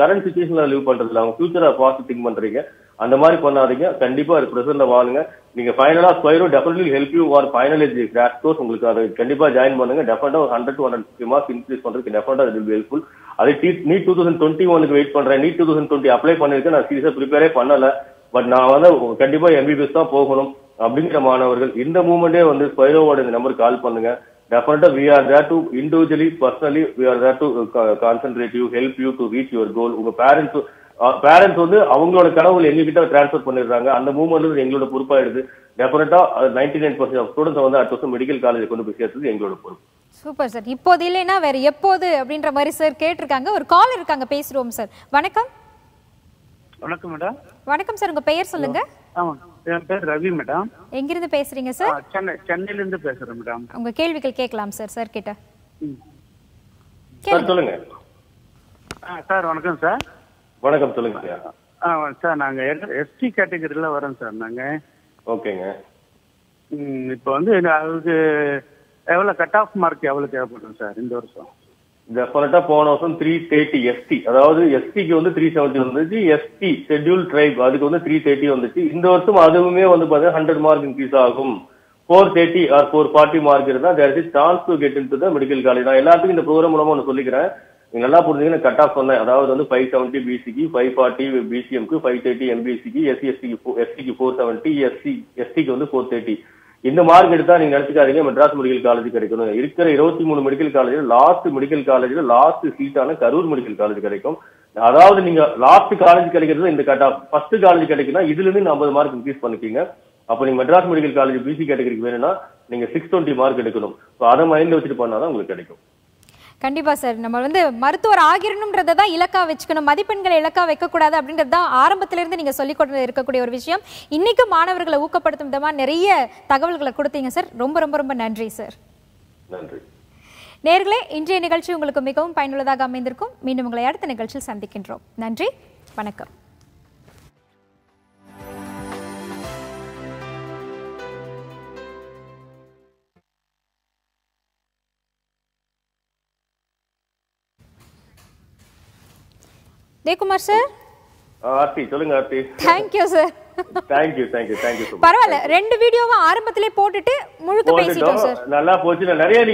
கரண்ட் சுச்சுவேஷன்ல லீவ் பண்றது இல்லை, அவங்க ஃபியூச்சரை பாசிட்டிவ் திங்க் பண்றீங்க. அந்த மாதிரி பண்ணாதீங்க. கண்டிப்பா அது பிரசன்ட்ல வாழுங்க. நீங்க ஃபைனலா Spiro definitely help you for finalise the crash course. உங்களுக்கு அதை கண்டிப்பா ஜாயின் பண்ணுங்க. டெஃபனட்டா ஒரு 100 to 150 மார்க்ஸ் இன்க்ரீஸ் பண்றதுக்கு டெஃபனட்டா அது ஹெல்ப்ஃபுல். அதே நீட் 2021க்கு வெயிட் பண்றேன், நீட் 2020 அப்ளை பண்ணிருக்கேன், நான் சீரியஸா ப்ரிப்பேரே பண்ணல, பட் நான் வந்து கண்டிப்பா MBBS தான் போகணும் அப்படிங்கிற மாணவர்கள் இந்த மூமெண்டே வந்து ஸ்பைரோவோட இந்த நம்பருக்கு கால் பண்ணுங்க. டெஃபனட்டா we are there to individually personally we are there to concentrate you, help you to reach your goal. உங்க பேரண்ட்ஸ் வந்து அவங்களோட கனவுகள் எங்ககிட்ட டிரான்ஸ்பர் பண்ணிடுறாங்க. அந்த மூவ்மெண்ட் வந்து எங்களோட பொறுப்பாயிடுது. டெஃபினட்டா 99% ஆஃப் ஸ்டூடெண்ட்ஸ் வந்து அடுத்த வருஷம் மெடிக்கல் காலேஜ் கொண்டு போய் சேர்த்தது எங்களோட பொறுப்பு. Super sir. இப்போது இல்லைன்னா வேற எப்போது அப்படின்ற மாதிரி சார் கேட்டிருக்காங்க. ஒரு கால் இருக்காங்க, பேசுறோம் சார். வணக்கம். வணக்கம் மேடம். வணக்கம் சார், உங்க பெயர் சொல்லுங்க. என் பேர் ரவி மேடம். எங்க இருந்து பேசுறீங்க சார்? சென்னையில இருந்து பேசுறேன் மேடம். உங்க கேள்விகள் கேட்கலாம் சார். சார் கிட்ட சார் சொல்லுங்க. சார் வணக்கம் சார். வணக்கம் சொல்லுங்க சார். சார் நாங்க எஸ்டி கேட்டகரியில வரோம் சார். நாங்க ஓகேங்க. இப்போ வந்து அவருக்கு எவ்வளவு கட் ஆஃப் மார்க் எவ்வளவு தேவைப்படும் சார் இந்த வருஷம்? டெஃபினட்டா போன வருஷம் 330 எஸ்டி, அதாவது எஸ்டிக்கு வந்து 370 வந்துச்சு. எஸ்டி ஷெட்யூல் ட்ரைப் அதுக்கு வந்து 330 வந்துச்சு. இந்த வருஷம் அதுவுமே வந்து பாத்தீங்கன்னா 100 மார்க் இன்க்ரீஸ் ஆகும். 430 or 440 மார்க் இருந்தா there is chance to get into the medical college. நான் எல்லாத்துக்கும் இந்த ப்ரோக்ராம் மூலமா ஒன்று சொல்லிக்கிறேன், நல்லா புரிஞ்சுங்க. கட் ஆஃப் சொன்னேன், அதாவது வந்து 570 BCக்கு, 540 BCMக்கு, 530 MBCக்கு, SCக்கு 470, STக்கு வந்து 430. இந்த மார்க் எடுத்தா நீங்க நினைச்சுக்காதீங்க மெட்ராஸ் மெடிக்கல் காலேஜ் கிடைக்கணும். இருக்கிற 23 மெடிக்கல் காலேஜ் லாஸ்ட் சீட்டான கரூர் மெடிக்கல் காலேஜ் கிடைக்கும். அதாவது நீங்க லாஸ்ட் காலேஜ் கிடைக்கிறது இந்த கட் ஆஃப். ஃபர்ஸ்ட் காலேஜ் கிடைக்குன்னா இதுல இருந்து 50 மார்க் இன்க்ரீஸ் பண்ணிக்கீங்க. அப்ப நீங்க மெட்ராஸ் மெடிக்கல் காலேஜ் BC கேட்டகரிக்கு வேணும்னா நீங்க 620 மார்க் எடுக்கணும். அதை மைண்ட்ல வச்சுட்டு பண்ணாதான் உங்களுக்கு கிடைக்கும். கண்டிப்பா சார். நம்ம வந்து மருத்துவர் ஆகிரணும்ன்றதான் இலக்கா வச்சுக்கணும், மதிப்பெண்களை இலக்கா வைக்கக்கூடாது அப்படின்றது தான் ஆரம்பத்துல இருந்து நீங்க சொல்லிக் கொண்டு இருக்கக்கூடிய ஒரு விஷயம். இன்னைக்கு மாணவர்களை ஊக்கப்படுத்தும் விதமா நிறைய தகவல்களை கொடுத்தீங்க சார். ரொம்ப ரொம்ப ரொம்ப நன்றி சார். நன்றி நேர்களே. இன்றைய நிகழ்ச்சி உங்களுக்கு மிகவும் பயனுள்ளதாக அமைந்திருக்கும். மீண்டும் உங்களை அடுத்த நிகழ்ச்சியில் சந்திக்கின்றோம். நன்றி, வணக்கம். ஜெயக்குமார் சார். ஆர்த்தி சொல்லுங்க. Aarthi thank you sir. Thank you. பரவாயில்லை, 2 வீடியோவை ஆரம்பத்திலே போட்டுட்டு முழுக்க பேசிட்டோம் சார். நல்லா போச்சு. நிறைய